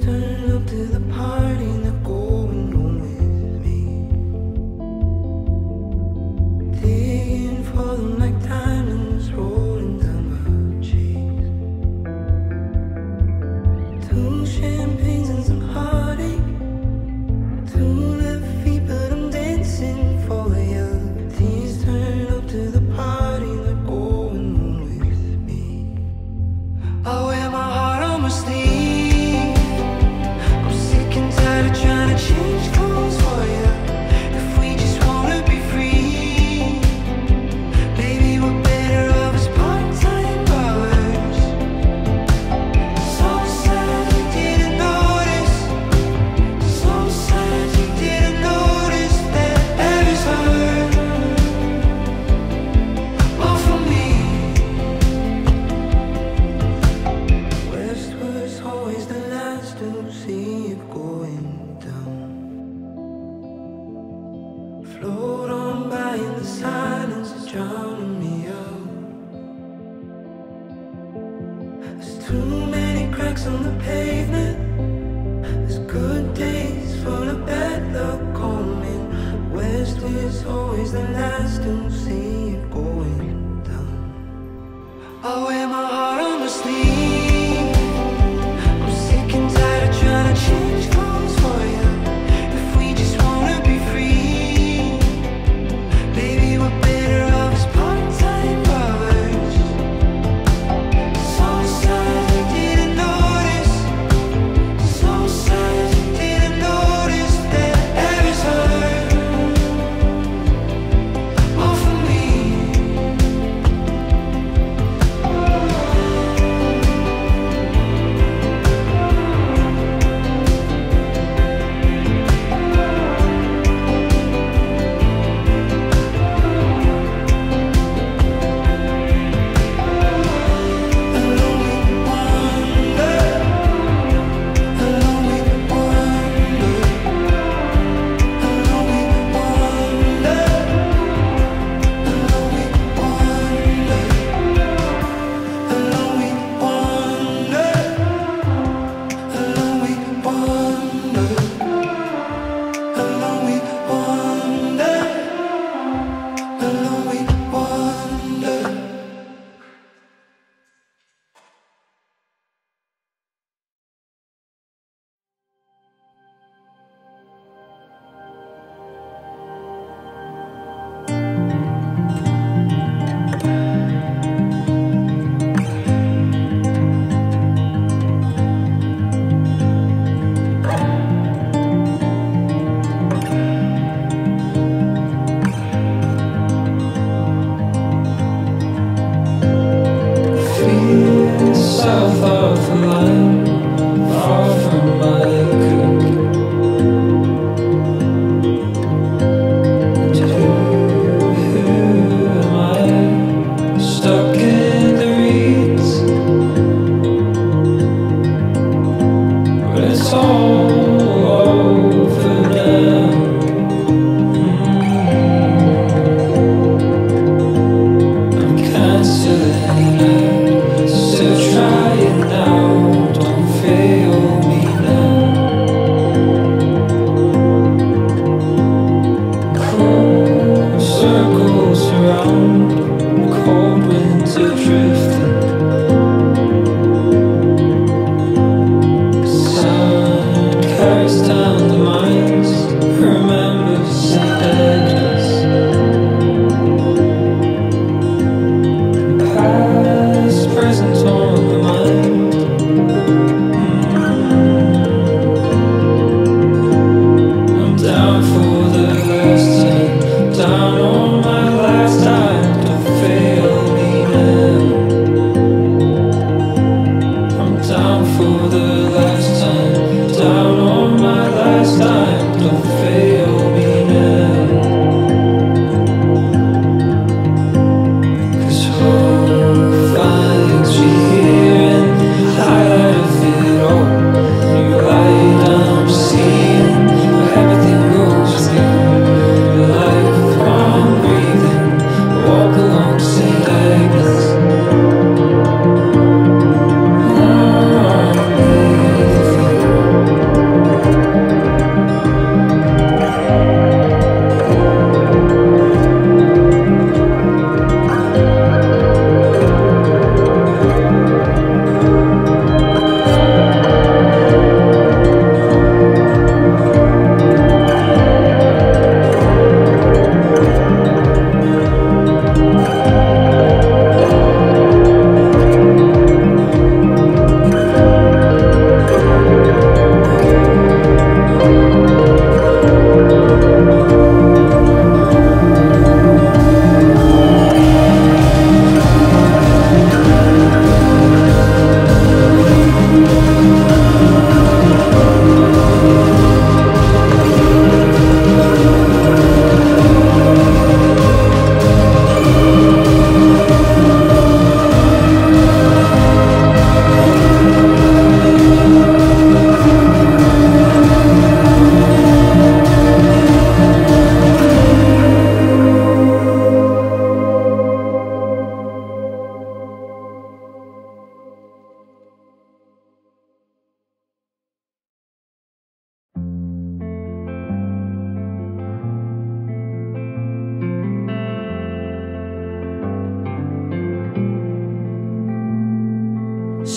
Turning up to the party and they're going home with me, digging for them like diamonds rolling down my cheeks. 2 champagnes and some heartache, 2 left feet, but I'm dancing for you. Tears turn up to the party and they're going home with me. I wear my heart on my sleeve, trying to change clothes for you. If we just wanna be free, maybe we're better off as part-time lovers. So sad you didn't notice, so sad you didn't notice that there's hurt all for me. Westward's always the last to see it going. Float on by in the silence is drowning me out. There's too many cracks on the pavement. There's good days full of bad luck coming. West is always the last to see it going down.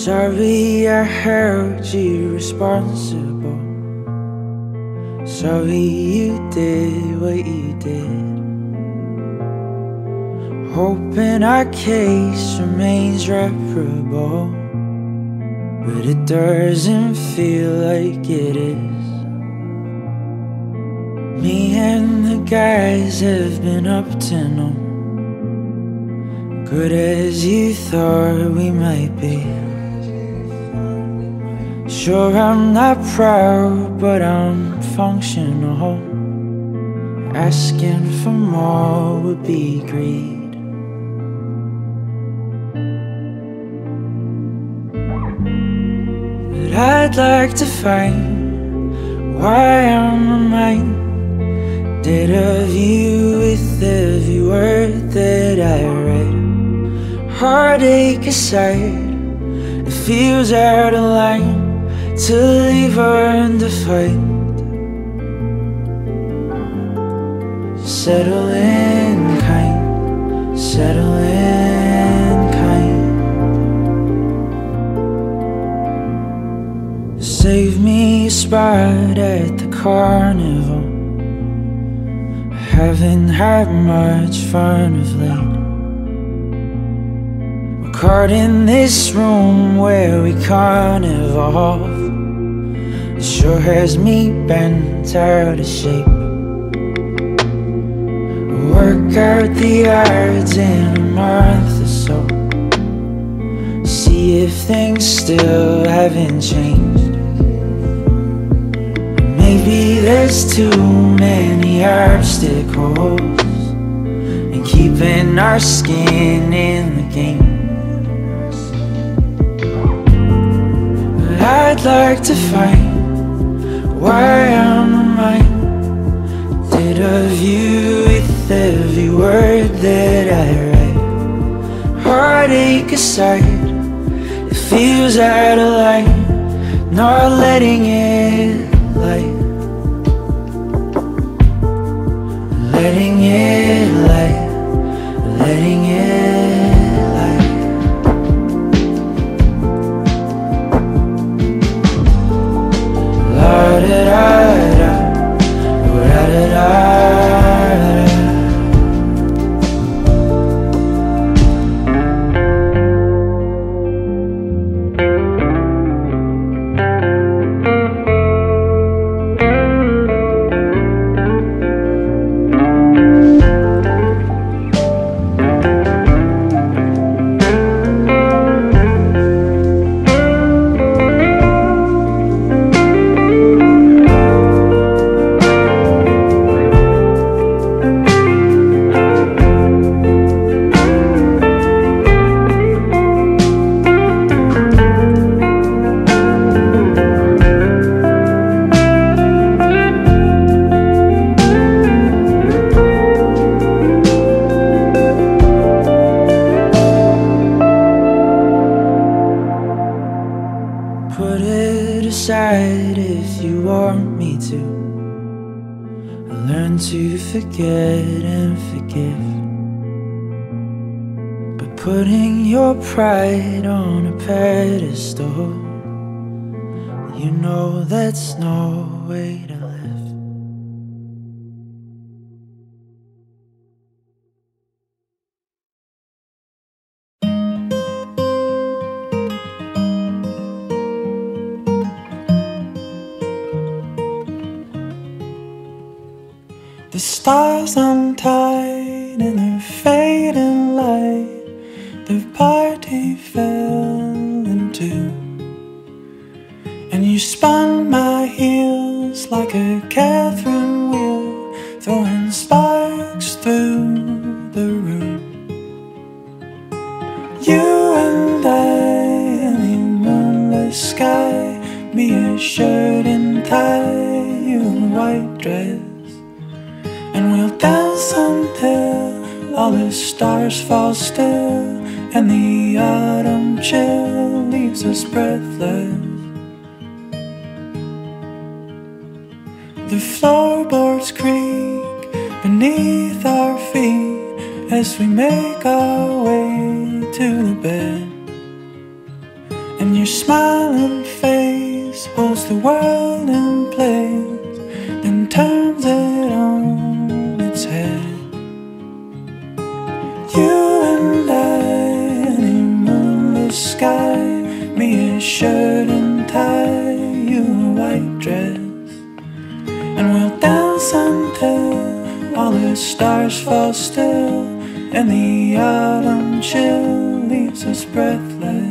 Sorry I held you responsible. Sorry you did what you did, hoping our case remains reparable, but it doesn't feel like it is. Me and the guys have been up to no good as you thought we might be. Sure, I'm not proud, but I'm functional. Asking for more would be greed. But I'd like to find why I'm reminded of you with every word that I write. Heartache aside, it feels out of line to leave her undefined. Settle in kind, settle in kind. Save me a spot at the carnival. I haven't had much fun of late. We're caught in this room where we can't evolve. It sure has me bent out of shape. Work out the odds in a month or so, see if things still haven't changed. Maybe there's too many obstacles in keeping our skin in the game. But I'd like to find why I'm reminded of you with every word that I write. Heartache aside, it feels out of line, not letting it light, letting it light, letting it light. Put it aside if you want me to. I learn to forget and forgive, but putting your pride on a pedestal, you know that's no way to live. The stars untied in their fading light, the party fell in two, and you spun my heels like a Catherine wheel, throwing sparks through the room. You and I in the moonless sky, me a shirt and tie, you a white dress, and we'll dance until all the stars fall still, and the autumn chill leaves us breathless. The floorboards creak beneath our feet as we make our way to the bed, and you smiling face holds the world in place, then turns it on its head. You and I, any moonless sky, me a shirt and tie, you a white dress, and we'll dance until all the stars fall still, and the autumn chill leaves us breathless.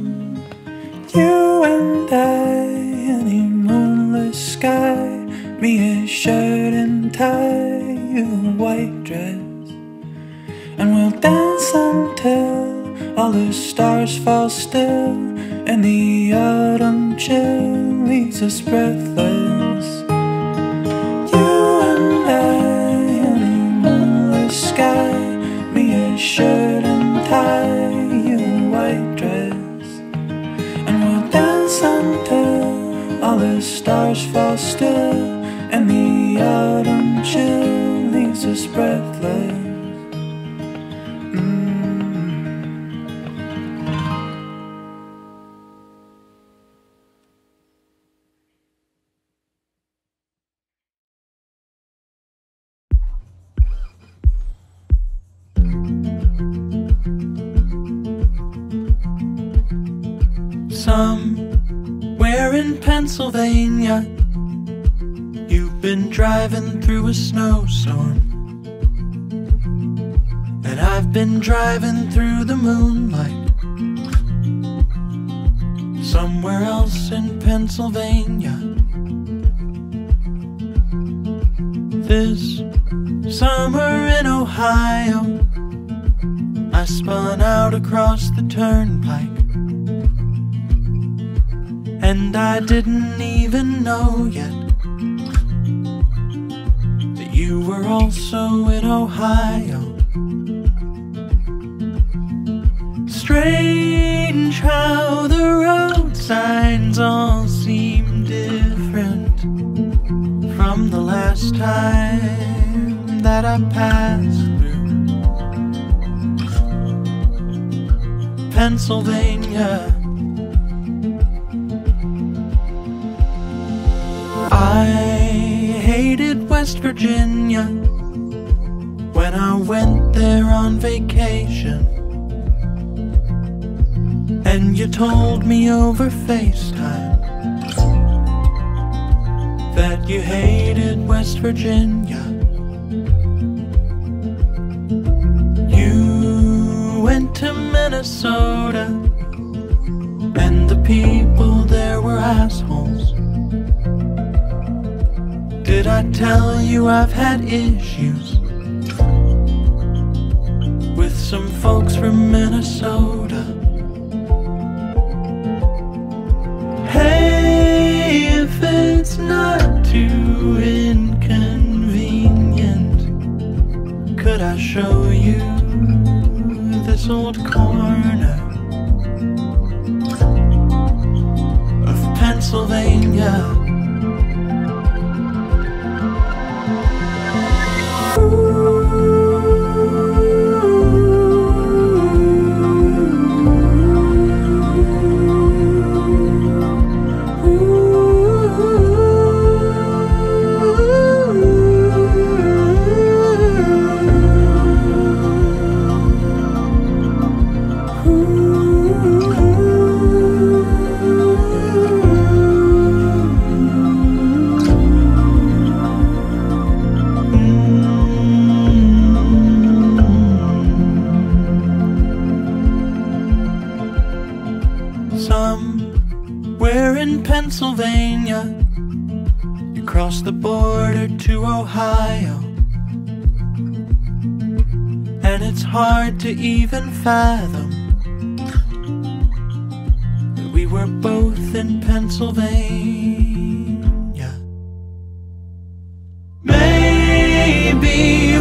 You and I, any moonless sky, me a shirt and tie, you a white dress, and we'll dance until all the stars fall still, and the autumn chill leaves us breathless. You and I, any moonless sky, me a shirt and tie, you a white dress, until all the stars fall still, and the autumn chill leaves us breathless. Somewhere in Pennsylvania, you've been driving through a snowstorm, and I've been driving through the moonlight. Somewhere else in Pennsylvania, this summer in Ohio, I spun out across the turnpike, and I didn't even know yet that you were also in Ohio. Strange how the road signs all seem different from the last time that I passed through Pennsylvania. I hated West Virginia when I went there on vacation, and you told me over FaceTime that you hated West Virginia. You went to Minnesota, and the people there were assholes. Did I tell you I've had issues with some folks from Minnesota? Hey, if it's not too inconvenient, could I show you this old corner of Pennsylvania? Somewhere in Pennsylvania, you cross the border to Ohio, and it's hard to even fathom that we were both in Pennsylvania. Maybe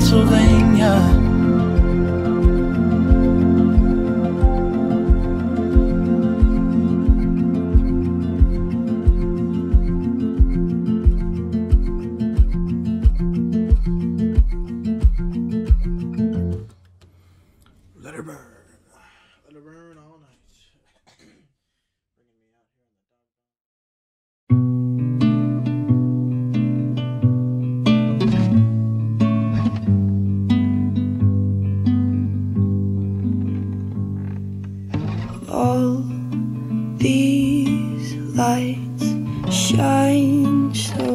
Pennsylvania. Let her burn. Let her burn all night. All these lights shine so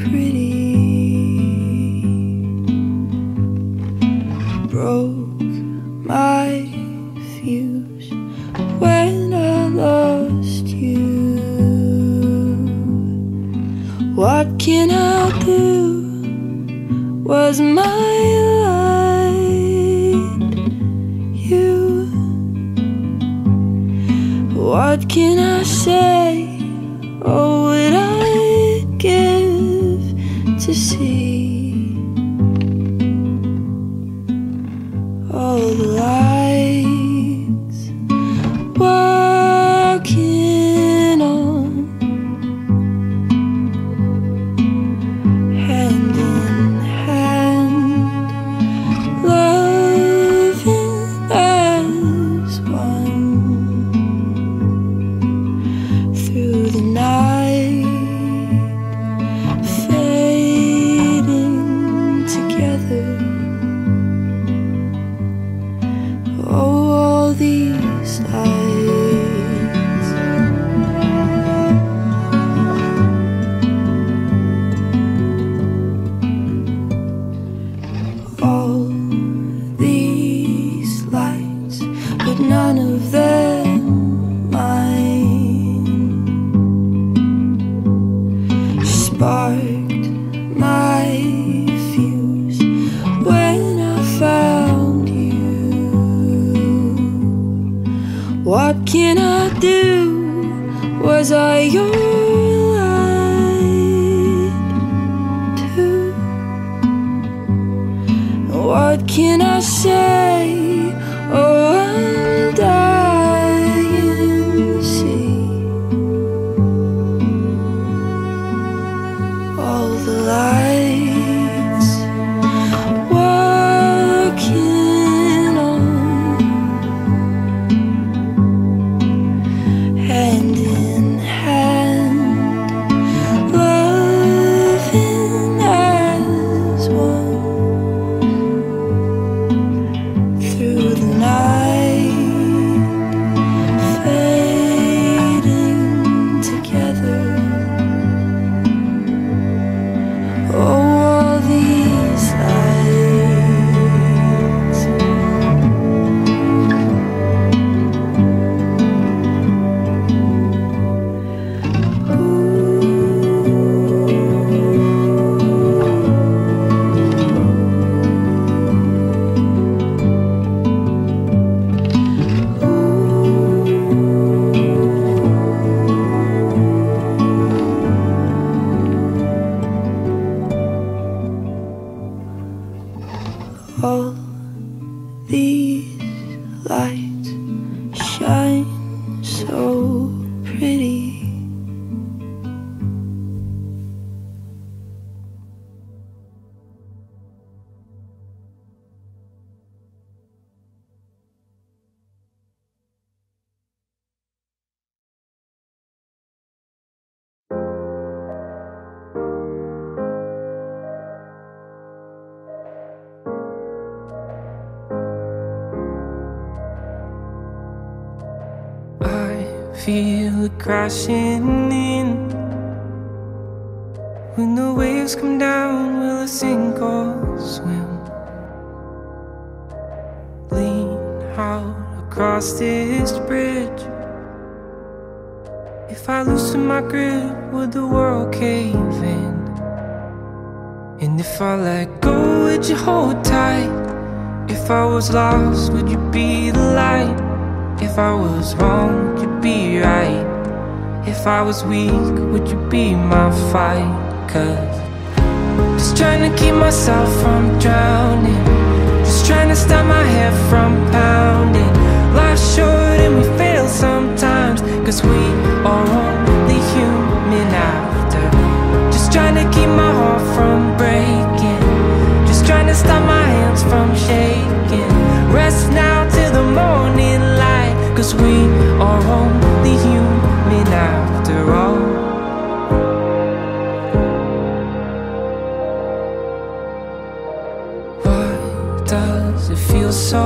pretty, broke my fuse when I lost you. What can I do? Was my what can I say? Oh, would I give to see all the lights walking on, hand in hand, loving as one. The night fading together. Oh, all these nights. All these lights, but none of them mine, sparked my fuse when I found you. What can I do? Was I your light too? What can I say? Oh, I'm dying to see all the lights walking on, hand in hand, loving as one through the night, fading together. All these lights shine so pretty. Feel it crashing in. When the waves come down, will I sink or swim? Lean out across this bridge. If I loosen my grip, would the world cave in? And if I let go, would you hold tight? If I was lost, would you be the light? If I was wrong, would you be right? If I was weak, would you be my fight? 'Cause Just trying to keep myself from drowning, just trying to stop my head from pounding. Life's short and we fail sometimes, cause we are only human after. Just trying to keep my heart from breaking, just trying to stop my hands from shaking. Rest now till the morning light, cause we are only human after all. Does it feel so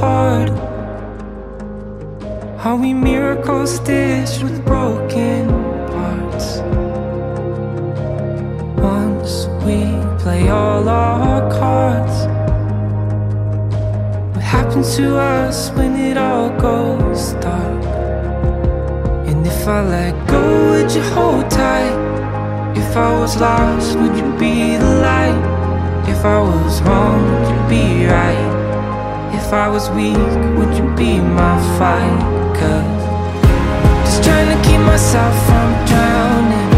hard? How we miracles stitched with broken parts. Once we play all our cards, what happens to us when it all goes dark? And if I let go, would you hold tight? If I was lost, would you be the light? If I was wrong, would you be right? If I was weak, would you be my fight? 'Cause just trying to keep myself from drowning,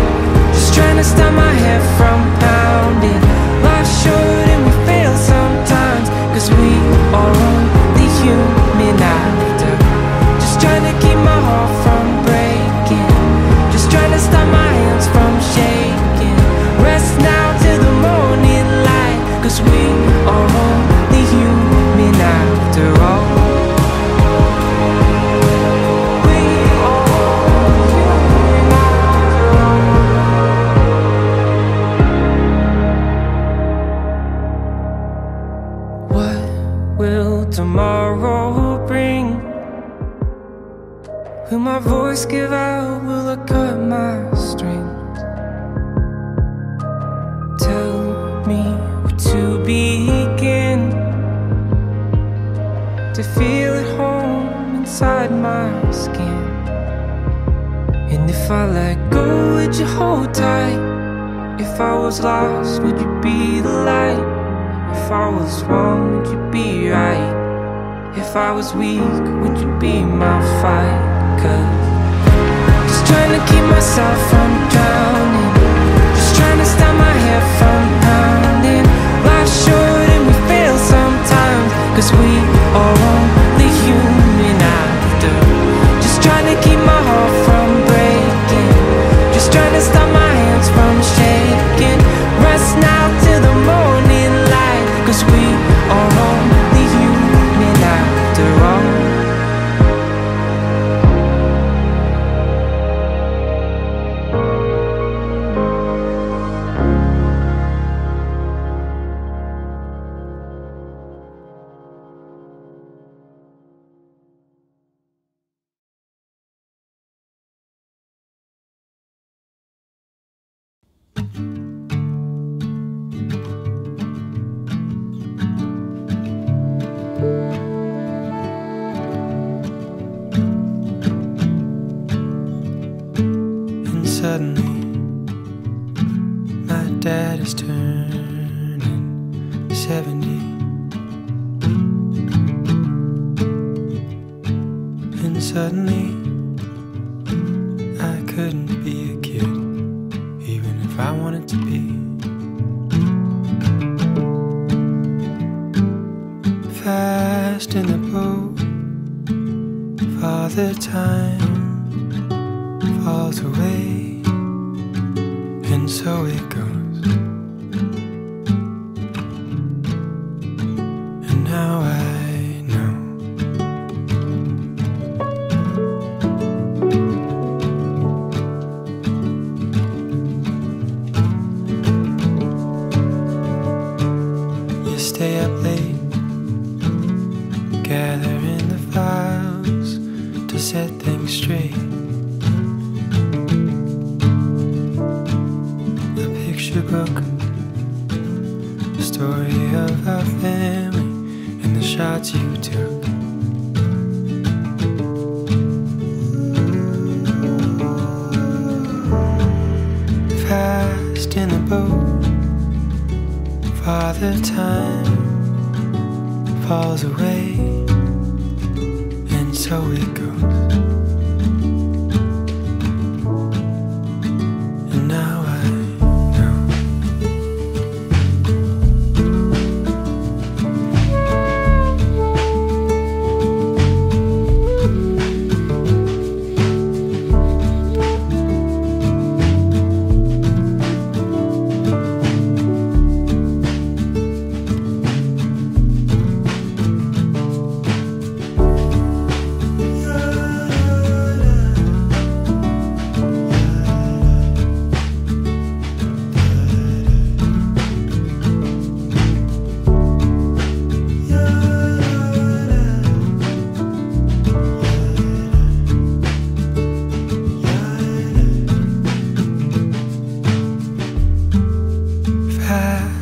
just trying to stop my head from pounding. Life's short and we fail sometimes, 'cause we are only human after. Just trying to keep my heart from breaking, just trying to stop my hands from shaking. Rest now till the morning light, 'cause we are only human after all. What will tomorrow bring? Will my voice give out? Will I cut my strings? Tell me to begin to feel at home inside my skin. And if I let go, would you hold tight? If I was lost, would you be the light? If I was wrong, would you be right? If I was weak, would you be my fight? 'Cause just trying to keep myself from drowning, just trying to stop my head from pounding. Life's short and we fail sometimes, 'cause we are only human after. Just trying to keep my heart from breaking, just trying to stop my hands from shaking. Rest now till the morning light, 'cause we are only human after all.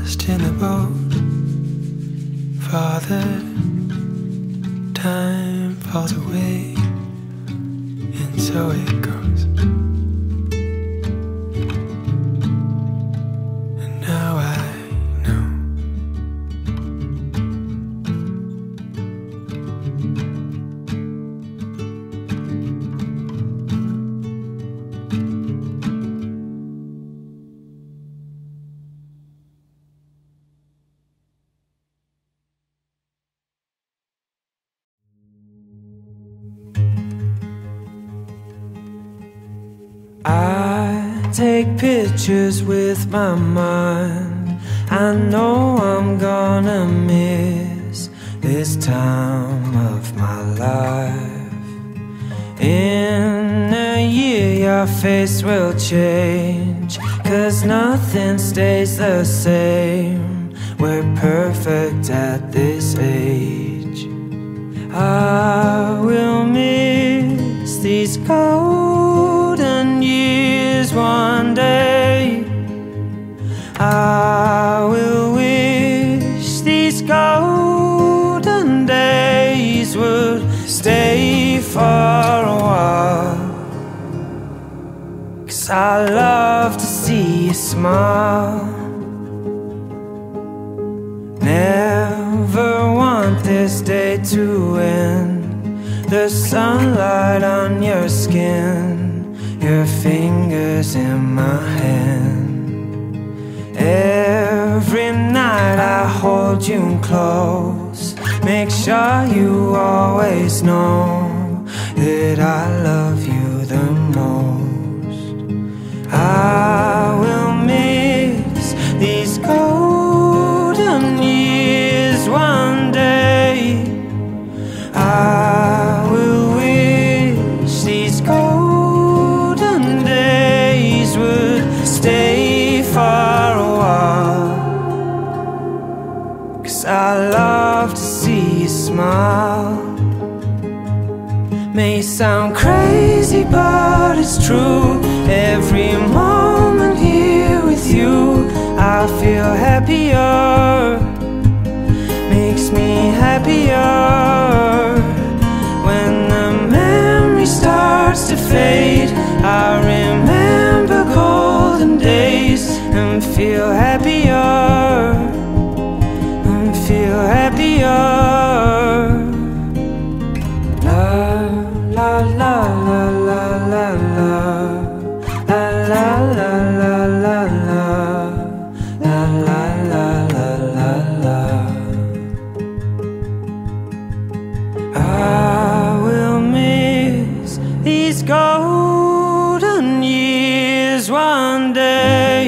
lost in the boat. Father, time falls away, and so it goes. And now I take pictures with my mind. I know I'm gonna miss this time of my life. In a year your face will change, 'cause nothing stays the same. We're perfect at this age. I will miss these golden years. One day I will wish these golden days would stay for a while, 'cause I love to see you smile. Never want this day to end. The sunlight on your skin, your fingers in my hand. Every night I hold you close, make sure you always know that I love you the most. I will miss these golden years one day. I will wish these golden stay for a while, 'cause I love to see you smile. May sound crazy, but it's true. Every moment here with you, I feel happier. Makes me happier. When the memory starts to fade, I remember golden days and feel happier, and feel happier. La la la la la la la la la la la la la la la la. I will miss these golden years one day.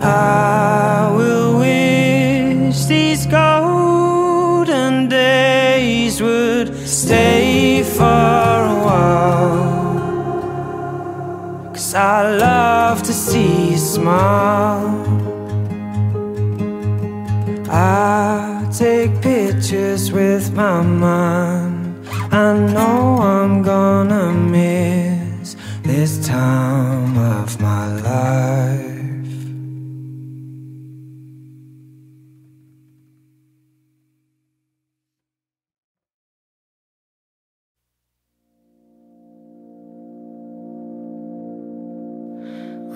I will wish these golden days would stay for a while, 'cause I love to see you smile. I take pictures with my mind. I know I'm gonna miss this time of my life.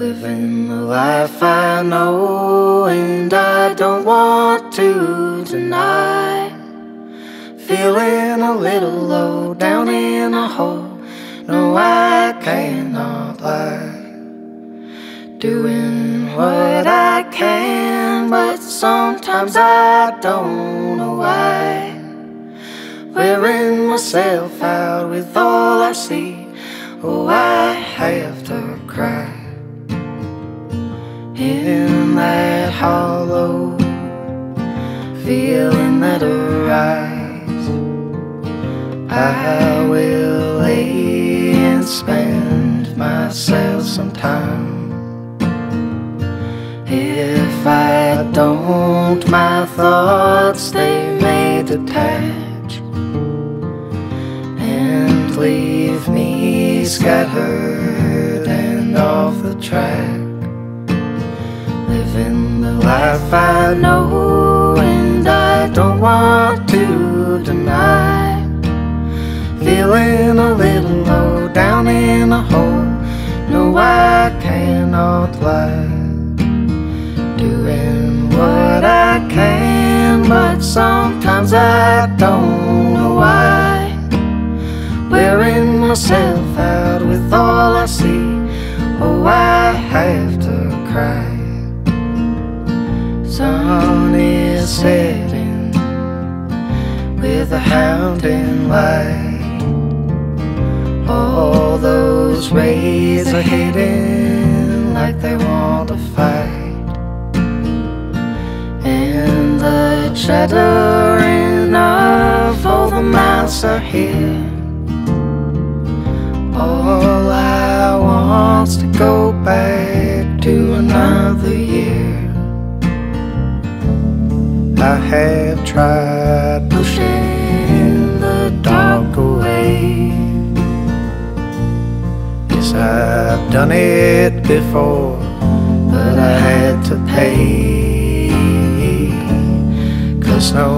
Living the life I know, and I don't want to deny. Feeling a little low, down in a hole. No, I cannot lie. Doing what I can, but sometimes I don't know why. Wearing myself out with all I see. Oh, I have to cry. Hitting that hollow, feeling that arise. I will lay and spend myself some time. If I don't, my thoughts they may detach and leave me scattered and off the track. Living the life I know, and I don't want to deny. Feeling a little low, down in a hole, no I cannot lie. Doing what I can, but sometimes I don't know why. Wearing myself out with all I see, oh I have to cry. Sun is setting with a hounding light. All those rays are hidden like they want to fight. And the chattering of all the mouths are here. All I want's to go back to another year. I have tried pushing the dark away. Yes, I've done it before, but I had to pay. 'Cause no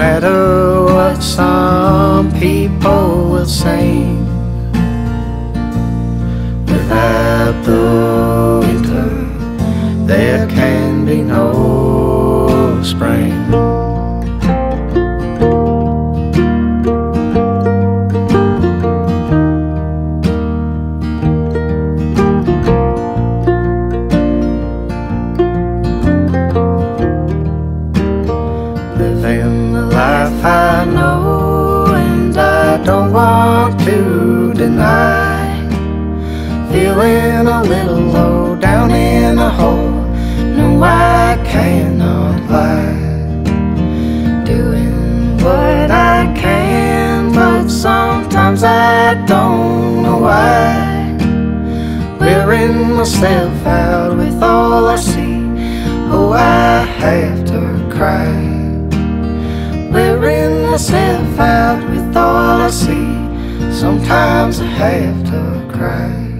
matter what some people will say, without the winter, there can be no spring. Living the life I know, and I don't want to deny. Feeling a little low, down in a hole, no I cannot lie. Doing what I can, but sometimes I don't know why. Wearing myself out with all I see, oh I have to cry. Wearing myself out with all I see, sometimes I have to cry.